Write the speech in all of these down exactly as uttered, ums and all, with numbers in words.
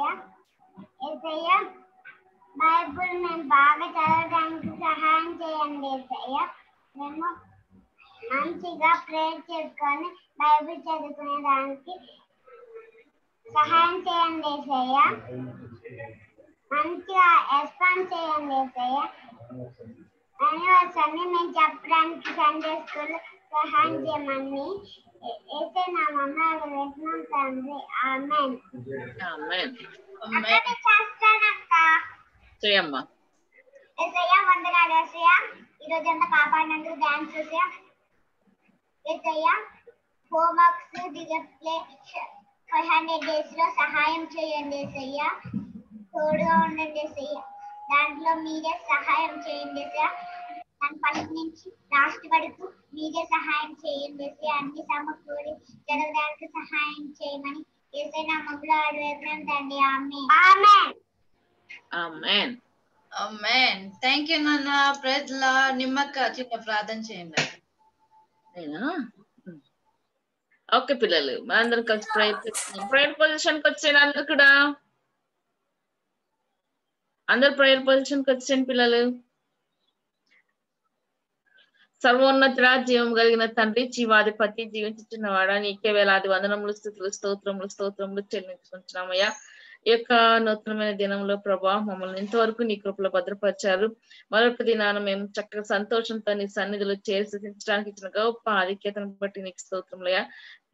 ఏసయ్యా Bible నేను బాగా చదవడానికి సహాయం చేయండి ఏసయ్యా. నేను మంచిగా ప్రేయర్ చేసుకొని బైబిల్ చదువుకునేదానికి సహాయం చేయండి ఏసయ్యా. మంచిగా ఎక్స్పాండ్ చేయండి ఏసయ్యా. అనివర్స్ అన్ని నేను చెప్పడానికి సండే స్కూల్ సహాయం చేయమని ఏసే నా మమ్మల్ని వేసినాం తండ్రి. Amen amen. సహాయం చేయండి ఏసయ్యా. తోడుగా ఉండండి ఏసయ్యా. దాంట్లో మీరే సహాయం చేయండి ఏసయ్యా. దాని ఫస్ట్ నుంచి లాస్ట్ వరకు మీరే సహాయం చేయండి ఏసయ్యా. అన్ని సమకూరి జరగడానికి సహాయం చేయమని ప్రార్థన చేయండి. ఓకే పిల్లలు, మనందరం కలిసి ప్రయత్నిస్తున్నాం. ప్రేయర్ పొజిషన్కి వచ్చేయండి. అందరు కూడా అందరు ప్రేయర్ పొజిషన్కి వచ్చేయండి పిల్లలు. సర్వోన్నతుడా, జీవం కలిగిన తండ్రి, జీవాధిపతి, జీవించుచున్నవాడా, నీకే వేలాది వందనములు, స్తుతులు, స్తోత్రములు స్తోత్రములు చెల్లించుకుంటున్నామయ్యా. ఈ యొక్క నూతనమైన దినంలో ప్రభా మమ్మల్ని ఇంతవరకు నీ కృపలో భద్రపరిచారు. మరొక దినాన మేము చక్కగా సంతోషంతో నీ సన్నిధిలో చేర్చించడానికి ఇచ్చిన గొప్ప ఆధిక్యతను బట్టి నీకు స్తోత్రములయ్యా.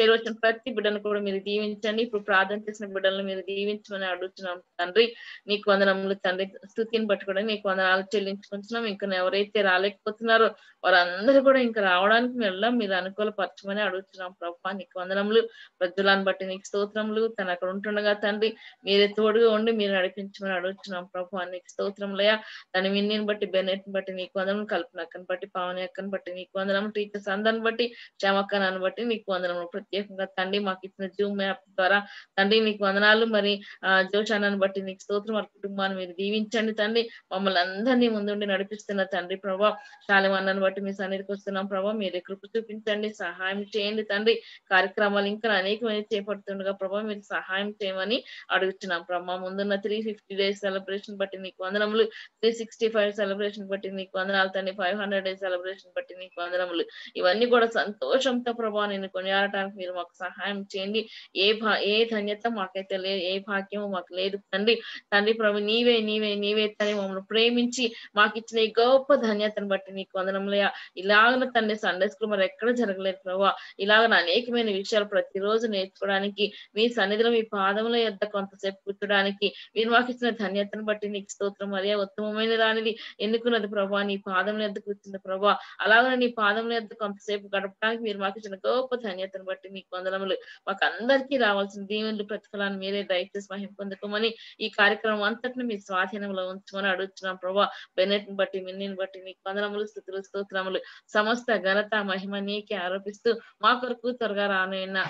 పేరు వచ్చిన ప్రతి బిడ్డను కూడా మీరు దీవించండి. ఇప్పుడు ప్రార్థన చేసిన బిడ్డలను మీరు దీవించమని అడుగుతున్నాం తండ్రి. నీకు వందనములు తండ్రి. స్తుతిని పట్టుకోవడానికి నీకు వందనాలు చెల్లించుకుంటున్నాం. ఇంకా ఎవరైతే రాలేకపోతున్నారో వారందరూ కూడా ఇంకా రావడానికి మీరు మీరు అనుకూలపరచమని అడుగుతున్నాం ప్రభా. నీకు వందనములు. ప్రజలను బట్టి నీకు స్తోత్రములు. తను అక్కడ ఉంటుండగా తండ్రి మీరే తోడుగా ఉండి మీరు నడిపించమని అడుగుతున్నాం ప్రభా. నీకు స్తోత్రములయ్యా. దాని విన్నిని బట్టి, బెనెట్ని బట్టి నీకు వందనము, కల్పన అక్కని బట్టి, పావని అక్కని బట్టి నీకు వందనము, టీచర్స్ అందరిని బట్టి, క్షమకనాన్ని బట్టి నీకు వందనము. ప్రత్యేకంగా తండ్రి మాకు ఇచ్చిన జూమ్ యాప్ ద్వారా తండ్రి నీకు వందనాలు. మరి ఆ జోషానాన్ని బట్టి నీకు స్తోత్రం. వారి కుటుంబాన్ని మీరు దీవించండి తండ్రి. మమ్మల్ని అందరినీ ముందుండి నడిపిస్తున్న తండ్రి ప్రభా. శాలిమానాన్ని బట్టి మీ సన్నిధికి వస్తున్నాం ప్రభా. మీరే కృప చూపించండి, సహాయం చేయండి తండ్రి. కార్యక్రమాలు ఇంకా అనేకమైన చేపడుతుండగా ప్రభా మీరు సహాయం చేయమని అడుగుతున్నాం ప్రభా. ముందున్న త్రీ ఫిఫ్టీ డేస్ సెలబ్రేషన్ బట్టి నీకు వందనములు. త్రీ సిక్స్టీ ఫైవ్ సెలబ్రేషన్ బట్టి నీకు వందనాలు తండ్రి. ఫైవ్ హండ్రెడ్ డేస్ సెలబ్రేషన్ బట్టి నీకు వందనములు. ఇవన్నీ కూడా సంతోషంతో ప్రభా నేను కొనియాడటానికి మీరు మాకు సహాయం చేయండి. ఏ భా ఏ ధన్యత మాకైతే లేదు, ఏ భాగ్యము మాకు లేదు తండ్రి. తండ్రి ప్రభు నీవే నీవే నీవే తండ్రి మమ్మల్ని ప్రేమించి మాకు ఇచ్చిన ఈ గొప్ప ధన్యతను బట్టి నీకు వందనములయ్యా. ఇలాగ తండ్రి సండే స్కూల్ మరి ఎక్కడ జరగలేదు ప్రభా. ఇలాగ అనేకమైన విషయాలు ప్రతిరోజు నేర్చుకోవడానికి, మీ సన్నిధిలో మీ పాదముల యొద్ద కొంతసేపు కూర్చోడానికి మీరు మాకు ఇచ్చిన ధన్యతను బట్టి నీకు స్తోత్రం. అదే ఉత్తమమైన దానిది ఎన్నుకున్నది ప్రభా. నీ పాదముల యొద్ద కూర్చున్న ప్రభా. అలాగే నీ పాదముల యొద్ద కొంతసేపు గడపడానికి మీరు మాకు ఇచ్చిన గొప్ప ధన్యతను బట్టి నీకు వందనములు. మాకు అందరికీ రావాల్సిన దీవెనలు, ప్రతిఫలాన్ని మీరే దయచేసి మహిమ పొందుకోమని ఈ కార్యక్రమం అంతటిని మీ స్వాధీనంలో ఉంచుకొని అడుగుతున్నాం ప్రభా. బెనెట్ని బట్టి, మిన్నిని బట్టి నీకు వందనములు, స్తుతులు, స్తోత్రములు. సమస్త ఘనత, మహిమ నీకే ఆరోపిస్తూ మా కొరకు త్వరగా రానైనా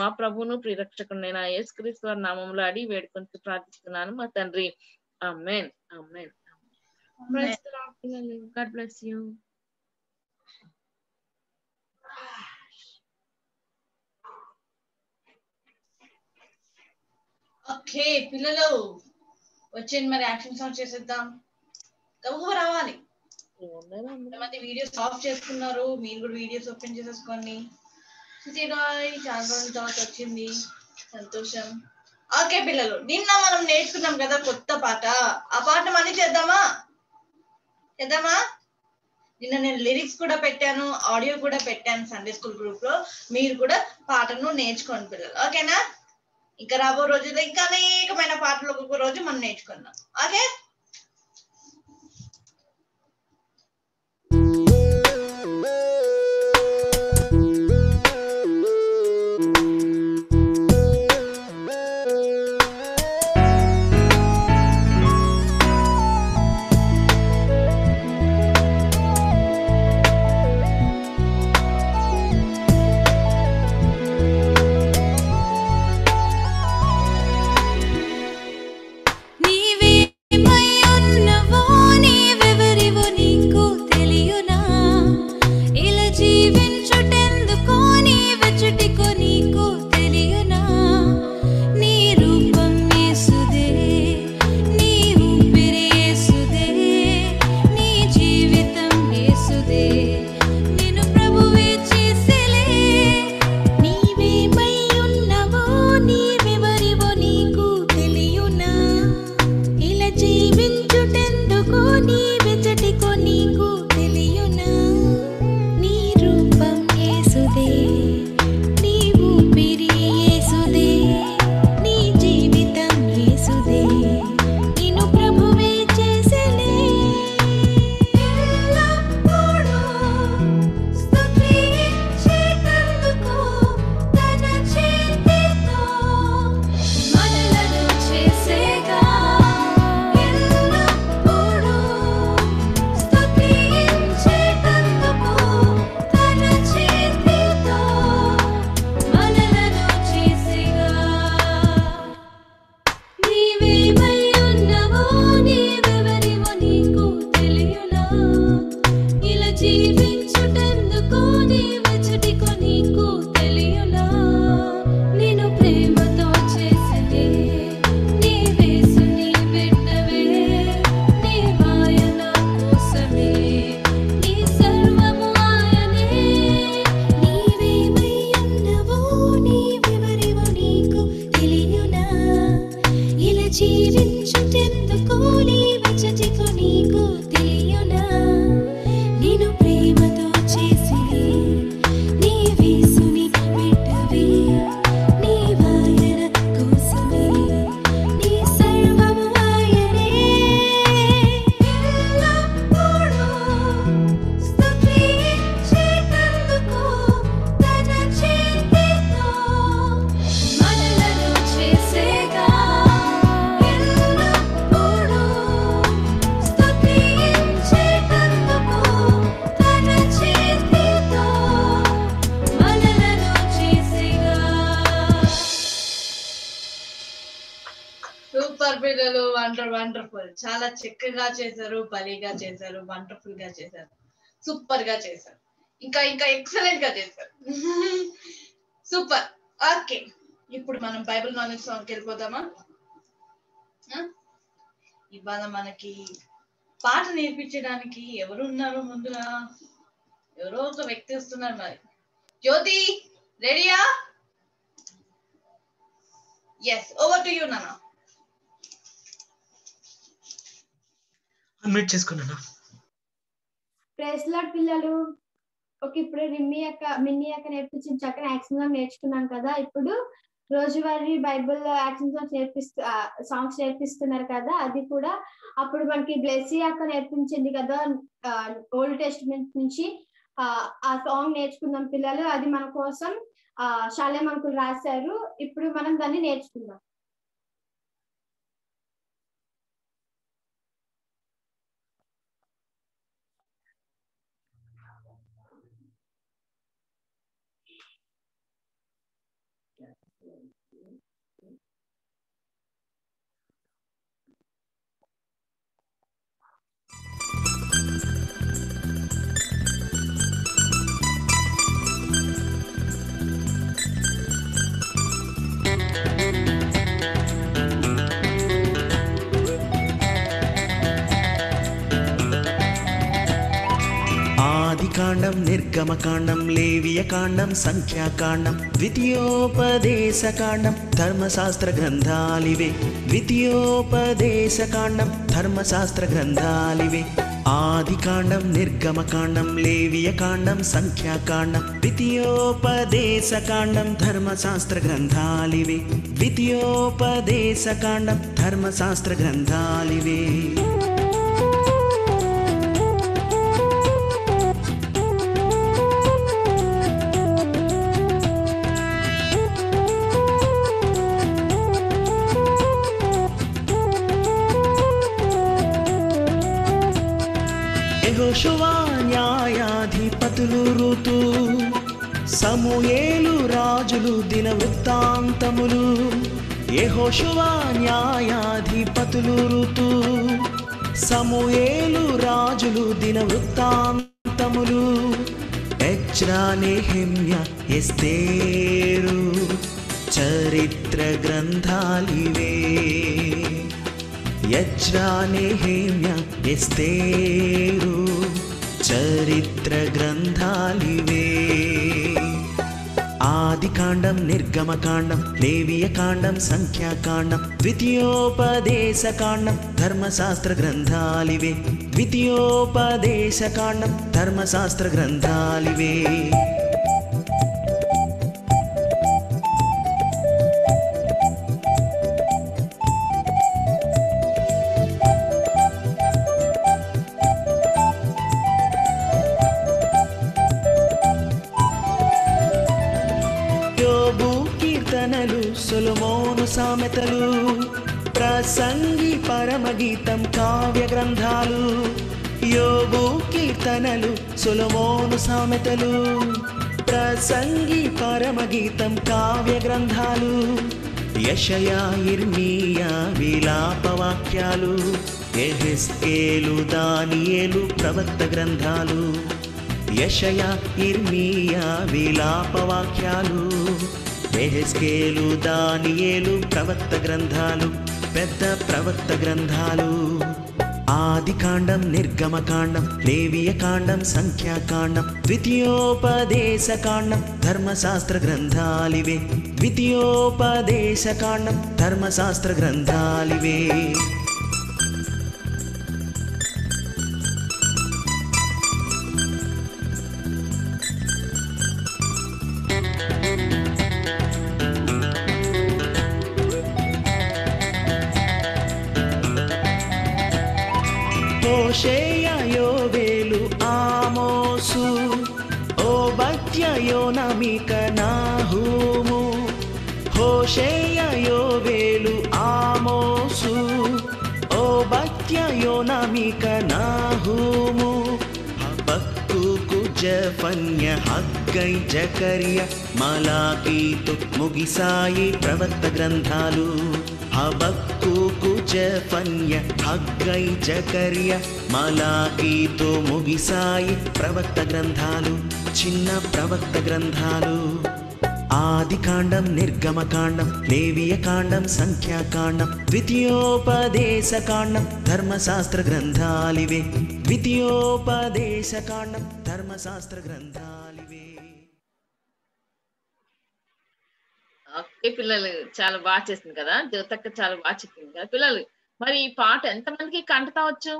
మా ప్రభువును, ప్రియరక్షకుడైన యేసుక్రీస్తు వారి నామములో అడిగి వేడుకొని ప్రార్థిస్తున్నాను మా తండ్రి. Amen amen. God bless you. Okay పిల్లలు, వచ్చేయండి. మరి యాక్షన్ సాంగ్ చేసేద్దాం. గబగబ రావాలి. కొంతమంది వీడియోస్ ఆఫ్ చేసుకున్నారు. మీరు కూడా వీడియోస్ ఓపెన్ చేసేసుకోండి. చాలా రోజుల తర్వాత వచ్చింది, సంతోషం. ఓకే పిల్లలు, నిన్న మనం నేర్చుకున్నాం కదా కొత్త పాట. ఆ పాట మళ్ళీ చేద్దామా చేద్దామా నిన్న నేను లిరిక్స్ కూడా పెట్టాను, ఆడియో కూడా పెట్టాను సండే స్కూల్ గ్రూప్ లో. మీరు కూడా పాటను నేర్చుకోండి పిల్లలు, ఓకేనా? ఇంకా రాబో రోజుల్లో ఇంకా అనేకమైన పాటలు ఒక్కొక్క రోజు మనం నేర్చుకుందాం, okay? My Wonderful, wonderful. Chala chikkaga chesaru, baliga chesaru, wonderful ga chesaru, super ga chesaru. Inka inka excellent ga chesaru. Super. Okay. Ippudu manam Bible knowledge song ki velipodama. Ha? Ivvala manaki paata nerpichedaniki evaru unnaru mundura. Evaro oka vyakti vastunnaru mari. Jyoti, ready ya? Yes, over to you Nana. Admit చేసుకున్నానా price lord పిల్లలు okay ఇప్పుడు రిమ్మి అక్క Minnie అక్క నేర్పించిన చక్కని action song నేర్చుకున్నాం కదా ఇప్పుడు రోజువారీ బైబిల్ యాక్షన్ సాంగ్ నేర్పిస్తూ సాంగ్స్ నేర్పిస్తున్నారు కదా అది కూడా అప్పుడు మనకి బ్లెస్సీ అక్క నేర్పించింది కదా ఓల్డ్ టెస్టమెంట్ నుంచి ఆ సాంగ్ నేర్చుకున్నాం పిల్లలు అది మన కోసం శాలేం అంకుల్ రాశారు ఇప్పుడు మనం దాన్ని నేర్చుకుందాం कांडम निर्गम कांडम लेवीय कांडम संख्या कांडम द्वितीयोपदेश कांडम धर्मशास्त्र ग्रंथालिवे द्वितीयोपदेश कांडम धर्मशास्त्र ग्रंथालिवे आदि कांडम निर्गम कांडम लेवीय कांडम संख्या कांडम द्वितीयोपदेश कांडम धर्मशास्त्र ग्रंथालिवे द्वितीयोपदेश कांडम धर्मशास्त्र ग्रंथालिवे యెహోషువ న్యాయాధిపతులు ఋతు సమూయేలు రాజులు దిన వృత్తాంతములు యెహోషువ న్యాయాధిపతులు ఋతు సమూయేలు రాజులు దిన వృత్తాంతములు ఎజ్రా నెహెమ్యా ఎస్తేరు చరిత్ర గ్రంథాలివే यज्रा नेहेम्या एस्तेरू चरित्र ग्रंथालिवे आदि कांडम निर्गम कांडम लेवीय कांडम संख्या कांडम द्वितीयोपदेश कांडम धर्मशास्त्र ग्रंथालिवे द्वितीयोपदेश कांडम धर्मशास्त्र ग्रंथालिवे సామెతలు ప్రసంగి పరమగీతం కావ్య గ్రంథాలు యోబు కీర్తనలు సొలొమోను సామెతలు ప్రసంగి పరమగీతం కావ్య గ్రంథాలు యెషయా యిర్మీయా విలాప వాక్యాలు యెహెజ్కేలు దానియేలు ప్రవక్త గ్రంథాలు యెషయా యిర్మీయా విలాప వాక్యాలు యెహెజ్కేలు దానియేలు ప్రవక్త గ్రంథాలు పెద్ద ప్రవక్త గ్రంథాలు ఆదికాండం నిర్గమకాండం లేవియకాండం సంఖ్యాకాండం ద్వితీయోపదేశకాండం ధర్మశాస్త్ర గ్రంథాలివే ద్వితీయోపదేశకాండం ధర్మశాస్త్ర గ్రంథాలివే ಜಫನ್ಯ ಹಕ್ಕೈ ಜಕರಿಯ ಮಲಾಕೀತು ಮುಗಿಸಾಯಿ ಪ್ರವಕ್ತ ಗ್ರಂಥಾಲು ಹಬಕ್ಕೂಕು ಜಫನ್ಯ ಹಕ್ಕೈ ಜಕರಿಯ ಮಲಾಕೀತು ಮುಗಿಸಾಯಿ ಪ್ರವಕ್ತ ಗ್ರಂಥಾಲು చిన్న ప్రవక్త గ్రంథాలు ఆదికాండం నిర్గమకాండం లేవియకాండం సంఖ్యాకాండం ద్వితీయోపదేశకాండం ధర్మశాస్త్ర గ్రంథాలివే ద్వితీయోపదేశకాండం धर्मशास्त्र గ్రంథాలివే ఓకే పిల్లలు చాలా బాగా చేస్తున్నారు కదా జ్యోతక్క చాలా బాగా చెప్పింది కదా పిల్లలు మరి ఈ పాట ఎంత మందికి కంటతా వచ్చు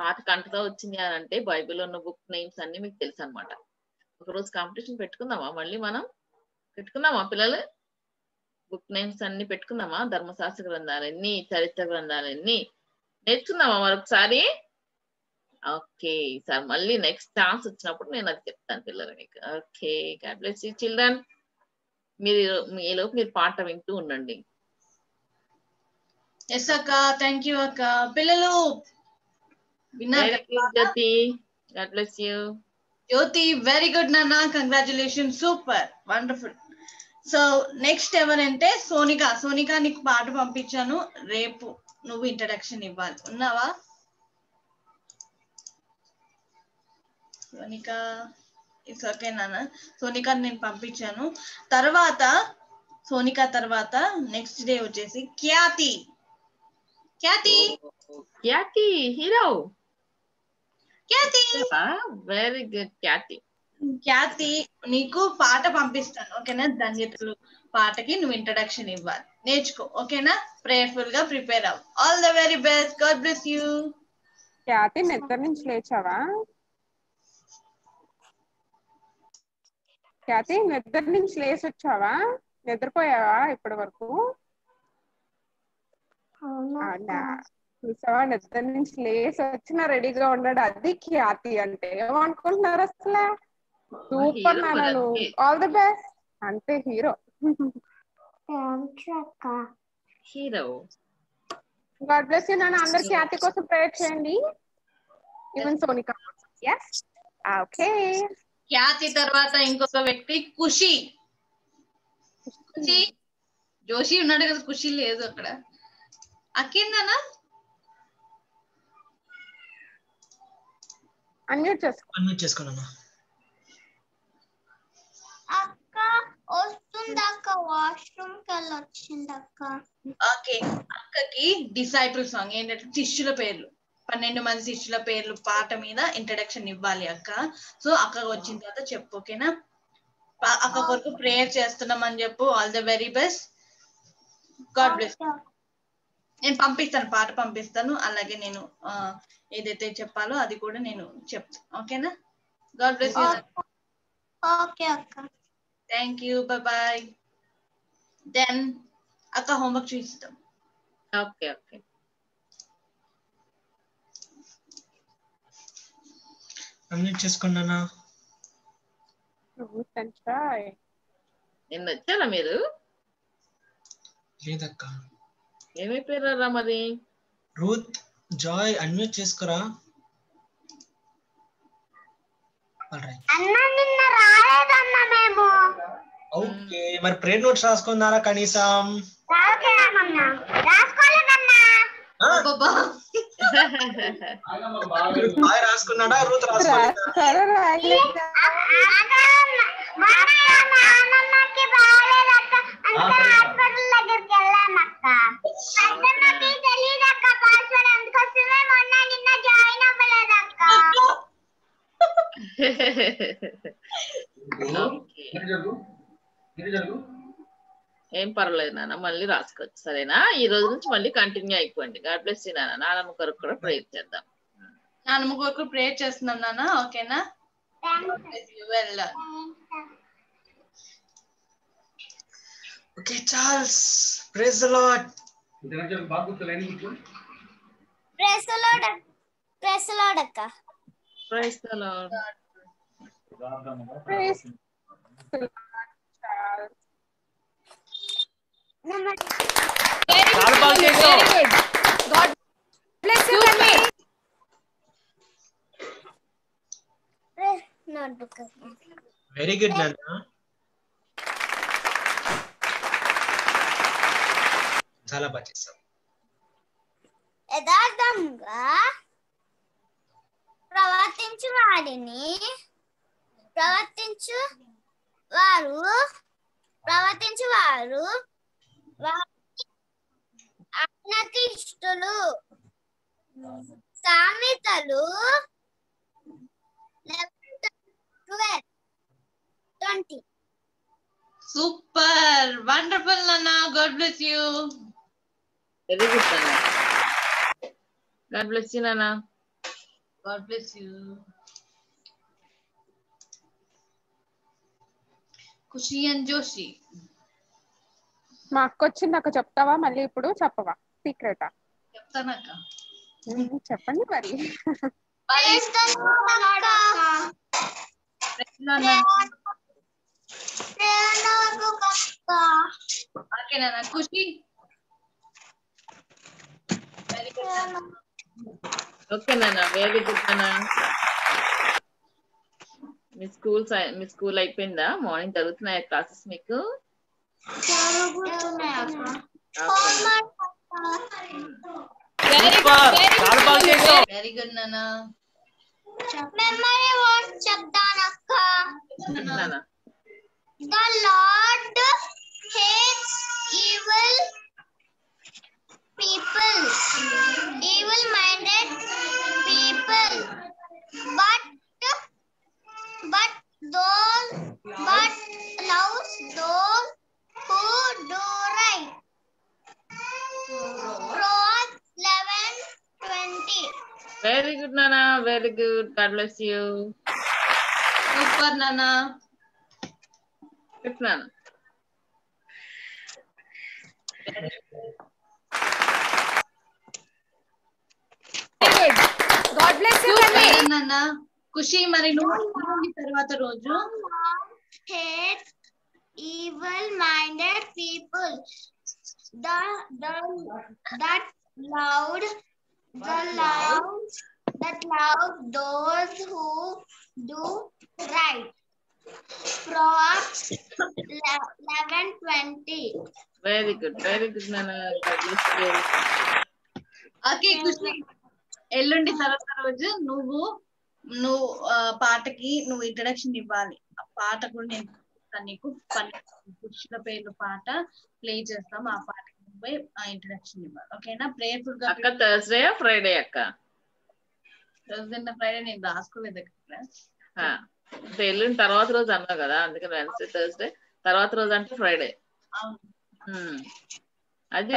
పాట కంటతా వచ్చింది అని అంటే బైబిల్లో ఉన్న బుక్ నేమ్స్ అన్ని మీకు తెలుసు అన్నమాట ఒక రోజు కాంపిటీషన్ పెట్టుకుందామా మళ్ళీ మనం పెట్టుకుందామా పిల్లలు బుక్ నేమ్స్ అన్ని పెట్టుకుందామా ధర్మశాస్త్ర గ్రంథాలన్నీ చరిత్ర గ్రంథాలన్నీ నేర్చుకుందామా మరొకసారి ఓకే సార్ మళ్ళీ నెక్స్ట్ ఛాన్స్ వచ్చినప్పుడు నేను అది చెప్తాను పిల్లలు మీకు okay God bless you children మీరు ఈ లోపు మీరు పాట వింటూ ఉండండి ఎస్ అక్క థాంక్యూ అక్క పిల్లలు విన్నారు Jyoti God bless you Jyoti very good నాన్న congratulations super wonderful so next ఎవరంటే సోనికా సోనికా నీకు పాట పంపించాను రేపు నువ్వు ఇంట్రడక్షన్ ఇవ్వాలి ఉన్నావా సోనికా ఇట్స్ ఓకే నాన్న సోనికా నేను పంపించాను తర్వాత సోనికా తర్వాత నెక్స్ట్ డే వచ్చేసి Khyati Khyati Khyati hero Khyati very good Khyati Khyati నీకు పాట పంపిస్తాను ఓకేనా ధన్యతలు పాటకి నువ్వు ఇంట్రడక్షన్ ఇవ్వాలి నేర్చుకో ఓకేనా ప్రేయర్ఫుల్ గా ప్రిపేర్ అవ్వు all the very best God bless you Khyati నిద్ర నుంచి లేచావా ఖ్యాతి నిద్ర నుంచి లేచి వచ్చావా నిద్రపోయావా ఇప్పటి వరకు చూసావా నిద్ర నుంచి లేచి వచ్చినా రెడీగా ఉన్నాడు అది ఖ్యాతి అంటే ఏమనుకుంటున్నారు అసలు సూపర్ నాన్న ఆల్ ది బెస్ట్ అంతే hero hero God bless you నాన్న అందరూ ఖ్యాతి కోసం ప్రేయర్ చేయండి even Sonika yes okay Khyati తర్వాత ఇంకొక వ్యక్తి ఖుషి ఖుషి జోషి ఉన్నాడు కదా ఖుషి లేదు అక్కడ అక్కిందనా అన్మ్యూట్ చేసుకో అన్మ్యూట్ చేసుకోనమ్మా అక్క వస్తుందక్క వాష్రూమ్ కల్ వచ్చిందక్క ఓకే అక్కకి డిసైపుల్ సాంగ్ ఏంటంటే శిష్యుల పేర్లు పన్నెండు మంది శిష్యుల పేర్లు పాట మీద ఇంట్రడక్షన్ ఇవ్వాలి అక్క సో అక్కకు వచ్చిన తర్వాత చెప్పు ఓకేనా అక్క కొరకు ప్రేయర్ చేస్తున్నాం అని చెప్పు all the very best God bless నేను పంపిస్తాను పాట పంపిస్తాను అలాగే నేను ఏదైతే చెప్పాలో అది కూడా నేను చెప్తాను ఓకేనా గాడ్ బ్లెస్ యు ఓకే అక్క థాంక్యూ బై బై దెన్ అక్క హోంవర్క్ చూపిస్తాం ఓకే ఓకే అన్మ్యూట్ చేసుకున్నానా నిన్న వచ్చారా మీరు లేదక్క ఏమైపోయారా మరి రూత్ జాయ్ అన్మ్యూట్ చేసుకురా అన్న నిన్న రాలేదన్న మేము ఓకే మరి ప్రేర్ నోట్స్ రాసుకున్నారా కనీసం? రాయమన్న రాసుకోలేదన్నా. అబ్బా బాయ్ రాసుకున్నాడా రూత్ రాసుకోలేదా? సరే రాయలేదు అన్న అమ్మకి బాలేదక్క అంత హాస్పిటల్ దగ్గరికి వెళ్ళామక్క. అన్నకి తెలియదక్క పాస్వర్డ్ అందుకోసమే మొన్న నిన్న జాయిన్ అవ్వలేదక్క. ఏం పర్లేదు నాన్న మళ్ళీ రాసుకోవచ్చు సరేనా? ఈ రోజు నుంచి మళ్ళీ కంటిన్యూ అయిపోండి. గాడ్ బ్లెస్ యు నాన్న. నానమ్మ కొరకు కూడా ప్రేయర్ చేద్దాం. నానమ్మ కొరకు ప్రేయర్ చేస్తున్నాం నాన్న ఓకేనా? Okay Charles praise the Lord. International బాగుతుల ఎన్ని కు praise the lord praise the lord అక్క praise the lord praise the Lord Charles. చాలా బాగా చేసావు. గాడ్ బ్లెస్ యు అండి. నాట్ బుక్ వెరీ గుడ్ నాన్న. చాలా బాగా చేసావు. యథార్థంగా ప్రవర్తించు వాడిని ప్రవర్తించు వారు ప్రవర్తించు వారు ఆయనకి ఇష్టలు. సామెతలు ట్వంటీ. సూపర్ వండర్ఫుల్ నాన్న. God bless you. Very good, Nana. God bless you, Nana. God bless you. Kushi and Joshi. Ma, kuchhi na kuchapta va, malli ipudu chapava. Secreta. Chapta na ka. Hmm, chapani pari. Praise the Lord. Praise the Lord. Praise the Lord. Okay, Nana. Kushi. Okay నాన్న very good నాన్న. మీ school మీ school అయిపోయిందా? Morning జరుగుతున్నాయా classes మీకు? Very good నాన్న. Memory words చెప్తాను అక్క. The Lord hates evil people, evil minded people, but but those but loves those who do right. Proverbs eleven twenty. Very good Nana. Very good. God bless you. Super Nana. Super Nana. God bless you Nana. Kushi mari nu tarvata roju hates evil minded people the the that loud the loud that loud those who do right. Proverbs eleven twenty. Very good. Very good Nana. God bless you. Okay Kushi ఎల్లుండి తర్వాత రోజు నువ్వు నువ్వు పాటకి నువ్వు introduction ఇవ్వాలి. ఆ పాట కూడా నేను నీకు పురుషుల పేర్లు పాట ప్లే చేస్తాం. ఆ పాటకి నువ్వే ఇంట్రడక్షన్ ఇవ్వాలి ఓకేనా? ప్రేయర్ఫుల్ గా అక్క. థర్స్డే ఫ్రైడే అక్క. థర్స్డే ఫ్రైడే నేను రాసుకోలేదు అక్కడ. ఎల్లుండి తర్వాత రోజు అన్నావు కదా అందుకని వెన్స్డే థర్స్డే తర్వాత రోజు అంటే ఫ్రైడే. అది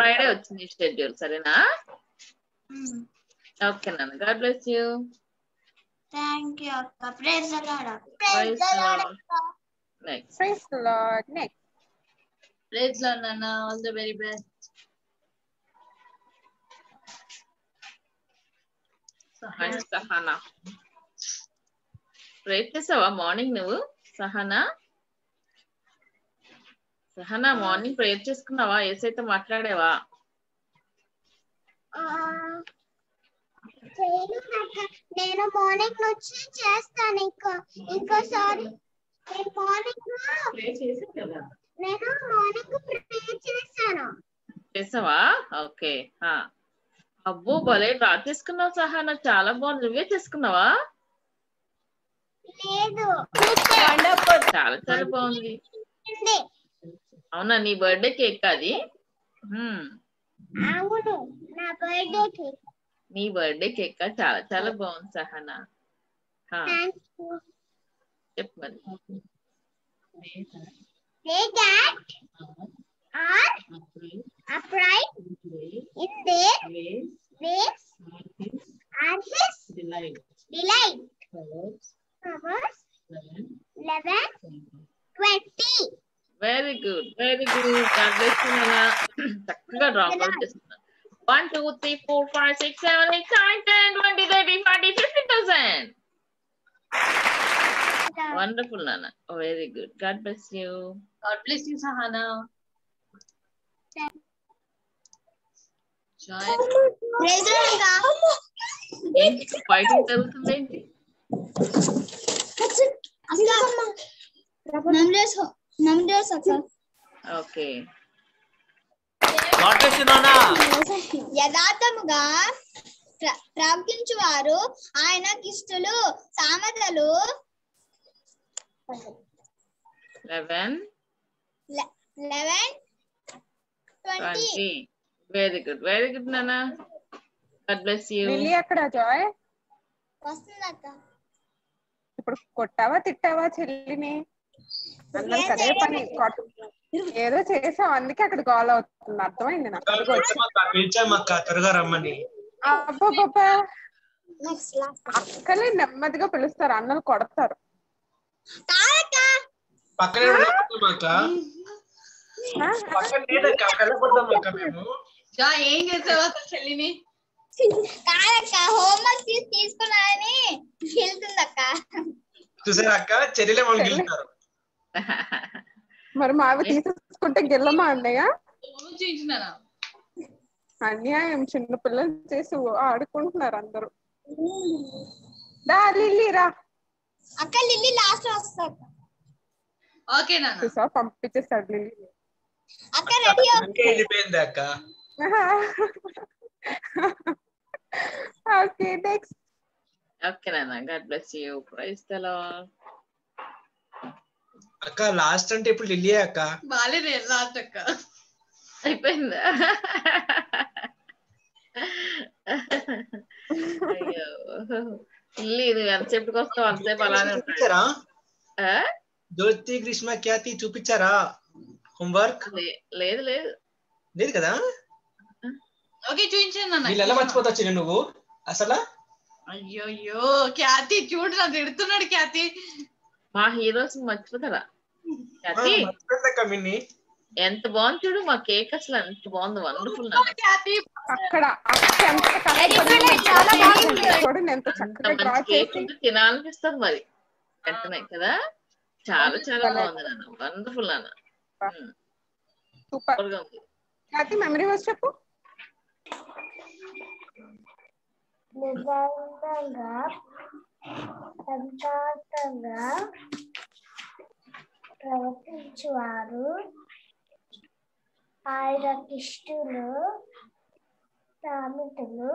ఫ్రైడే వచ్చింది షెడ్యూల్ సరేనా? Mm. Okay Nana. God bless you. Thank you Akka. Praise the Lord Akka. Praise, praise the Lord Akka. Next. Praise the Lord. Next. Praise Lord Nana. All the very best. Sahana. Sahana. Praise the Lord. Morning nuvu Sahana. Sahana morning prayer chestunava esaithe matladeva. నేను morning నుంచి చేస్తాను. ఇంకా ఇంకోసారి okay అబ్బో భలే draw తీసుకున్నావు సహానా, చాలా బాగుంది. నువ్వే తీసుకున్నావా? చాలా చాలా బాగుంది. అవునా, నీ బర్త్డే కేక్ అది? నీ బర్త్డే కేక్ చాలా చాలా బాగుంది సహానా. చెప్పండి. They that are upright in their ways are his delight. Delight. Proverbs eleven twenty. Very good, very good. God bless you, Nana. Takka drop out this. One, two, three, four, five, six, seven, eight, nine, ten, twenty, thirty, forty, fifty thousand. Wonderful, Nana. Oh, very good. God bless you. God bless you, Sahana. Okay. God bless you, Nana. ప్రవర్తించువారు ఆయన కిష్టులు సామెతలు eleven twenty. Very good, very good, Nana. God bless you. వెళ్ళి అక్కడ Joy వస్తుందా అక్క? ఇప్పుడు కొట్టావా తిట్టావా చెల్లిని? అన్నం కదే పని కొట్టు, ఏదో చేసావు అందుకే అక్కడ గోల్ అవుతుంది. అర్థమైంది నాకు. పిలిచామక్క త్వరగా రమ్మని. అక్కలే నెమ్మదిగా పిలుస్తారు, అన్నలు కొడతారు. మరి మావి తీసుకుంటే గెల్లమా అన్నయ్య? అన్యాయం, చిన్న పిల్లలు చేసి ఆడుకుంటున్నారు అందరూ. దా లిల్లీ రా అక్క, లిల్లీ లాస్ట్ వస్తాడు. ఓకే నాన్న, సో పంపించేస్తాడు లిల్లీ అక్క. రెడీ ఓకే వెళ్ళిపోయింది అక్క. Okay next. ఓకే నాన్న, God bless you. Praise the lord. అక్క లాస్ట్ అంటే ఇప్పుడు లిల్లీ అక్క. బాలేదే లాస్ట్ అక్క, అయిపోయిందా? అయ్యో లేదు, ఎంతసేపుకి వస్తావు? అంతసేపు అలానే ఉంటారా? జ్యోతి కృష్ణ ఖ్యాతి చూపించారా హోంవర్క్? లేదు లేదు లేదు కదా. ఓకే చూపించాను. ఇలా ఎలా మర్చిపోతావు చిన్న నువ్వు అసలు? అయ్యోయ్యో ఖ్యాతి చూడు, నా తిడుతున్నాడు ఖ్యాతి. మా హీరోస్ మర్చిపోతారా ఖ్యాతి? కమిని ఎంత బాగుంది చూడు మా కేక్, అసలు ఎంత బాగుంది. వండర్ఫుల్. తినాలనిపిస్తుంది మరి వెంటనే కదా. చాలా చాలా బాగుంది నాన్న, వండర్ఫుల్ నాన్న. సూపర్ గా ఉంది. చెప్పు. ప్రవర్తించువారు ఆయన కిష్టులు సామెతలు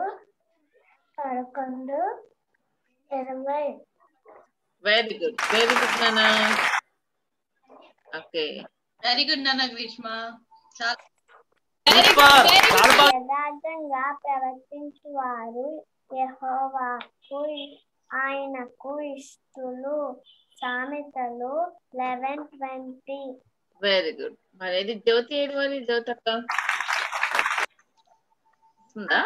పదకొండు ఇరవై. వెరీ గుడ్, వెరీ గుడ్ నానా. ఓకే వెరీ గుడ్ నానా. గ్రీష్మ యథార్థంగా ప్రవర్తించువారు యెహోవాకు ఆయనకు ఇష్టులు సామెతలు లెవెన్ ట్వంటీ. Very good. మరి ఇది జ్యోతి ఏడు మరి జ్యోతి అక్క ఉందా?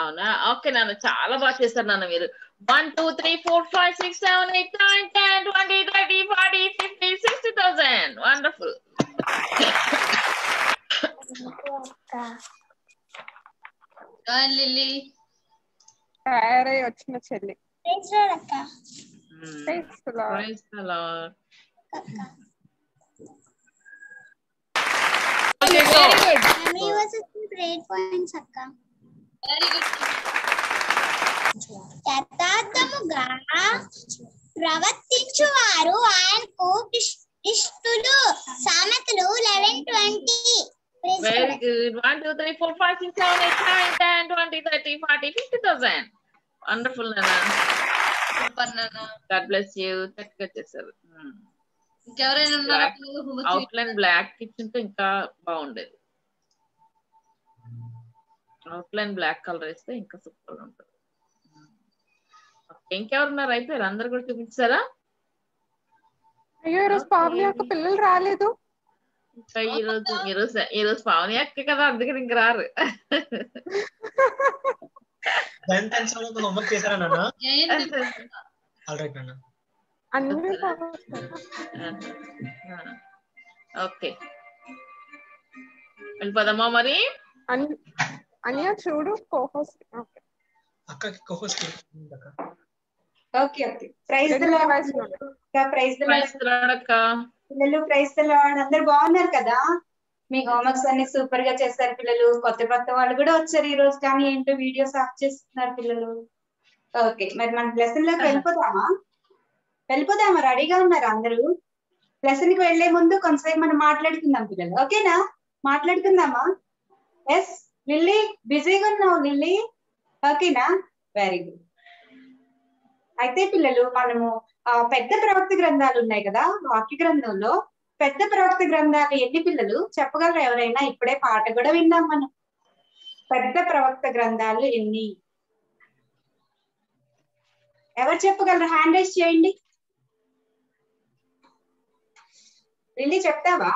అవునా? ఓకే నాన్న, చాలా బాగా చేస్తారు నాన్న మీరు. One two three four five six seven eight nine ten twenty thirty forty fifty sixty thousand. Wonderful. Lily తయారై వచ్చిన చెల్లి. Okay, so. Mummy was some great points, akka. Very good. Yathathamuga ప్రవర్తించువారు ఆయనకు ఇష్టలు. సామెతలు eleven twenty. Very good. one, two, three, four, five, six, seven, eight, nine, ten, twenty, thirty, forty, fifty thousand. Wonderful, Nana. Super, Nana. God bless you. Thank you, sir. ఇంకెవరైనా ఉన్నారా? Outline black kitchen తో ఇంకా బాగుండేది. Outline black color ఇస్తే ఇంకా super ఉంటుంది. ఇంకెవరున్నారు? అయిపోయారు అందరు కూడా చూపించారా? అయ్యో ఈరోజు పావని అక్క పిల్లలు రాలేదు. ఇంకా ఈరోజు ఈరోజు ఈరోజు పావని అక్క కదా అందుకని ఇంక రారు. ఓకే వెళ్ళిపోదామా మరి? అనియా చూడు కోహోస్ట్ అక్కకి cohost okay okay praise the Lord కా ప్రైజ్ ది లార్డ్ కా పిల్లలు ప్రైజ్ ది లార్డ్. అందరూ బాగున్నారు కదా? మీ హోంవర్క్స్ అన్ని సూపర్ గా చేశారు పిల్లలు. కొత్త కొత్త వాళ్ళు కూడా వచ్చారు ఈ రోజు, కానీ ఏంటో వీడియోస్ ఆఫ్ చేస్తున్నారు పిల్లలు. ఓకే మరి మనం లెసన్ లోకి వెళ్ళిపోదామా? వెళ్ళిపోదామా? రెడీగా ఉన్నారు అందరూ? లెసన్ కి వెళ్లే ముందు కొంచెం మనం మాట్లాడుకుందాం పిల్లలు, ఓకేనా? మాట్లాడుకుందామా? ఎస్ లిల్లీ, బిజీగా ఉన్నావు లిల్లీ, ఓకేనా? Very good. అయితే పిల్లలు మనము పెద్ద ప్రవక్త గ్రంథాలు ఉన్నాయి కదా వాక్య గ్రంథంలో, పెద్ద ప్రవక్త గ్రంథాలు ఎన్ని పిల్లలు చెప్పగలరు ఎవరైనా? ఇప్పుడే పాట కూడా విన్నాం మనం. పెద్ద ప్రవక్త గ్రంథాలు ఎన్ని ఎవరు చెప్పగలరు? హ్యాండ్ రైజ్ చేయండి. లిల్లీ చెప్తావా?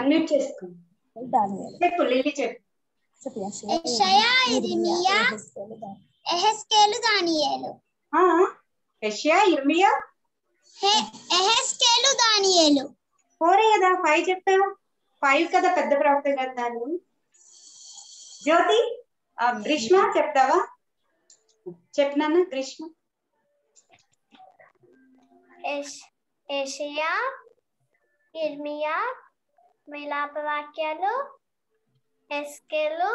అన్మ్యూట్ చేసుకో. చెప్పు లిల్లీ చెప్పు. యెషయా, ఇర్మియా, ఎహెస్కేలు, దానియేలు. ఆ యెషయా, ఇర్మియా, ఎహెస్కేలు, దానియేలు. ఫోరే కదా? ఫైవ్ చెప్పావు. ఫైవ్ కదా పెద్ద ప్రవక్త గ్రంథాలు. జ్యోతి, గ్రీష్మ చెప్తావా? చెప్పినాను గ్రీష్మ. యెషయా, ఇర్మియా, మిలాప వాక్యాలు, ఎస్కేలు,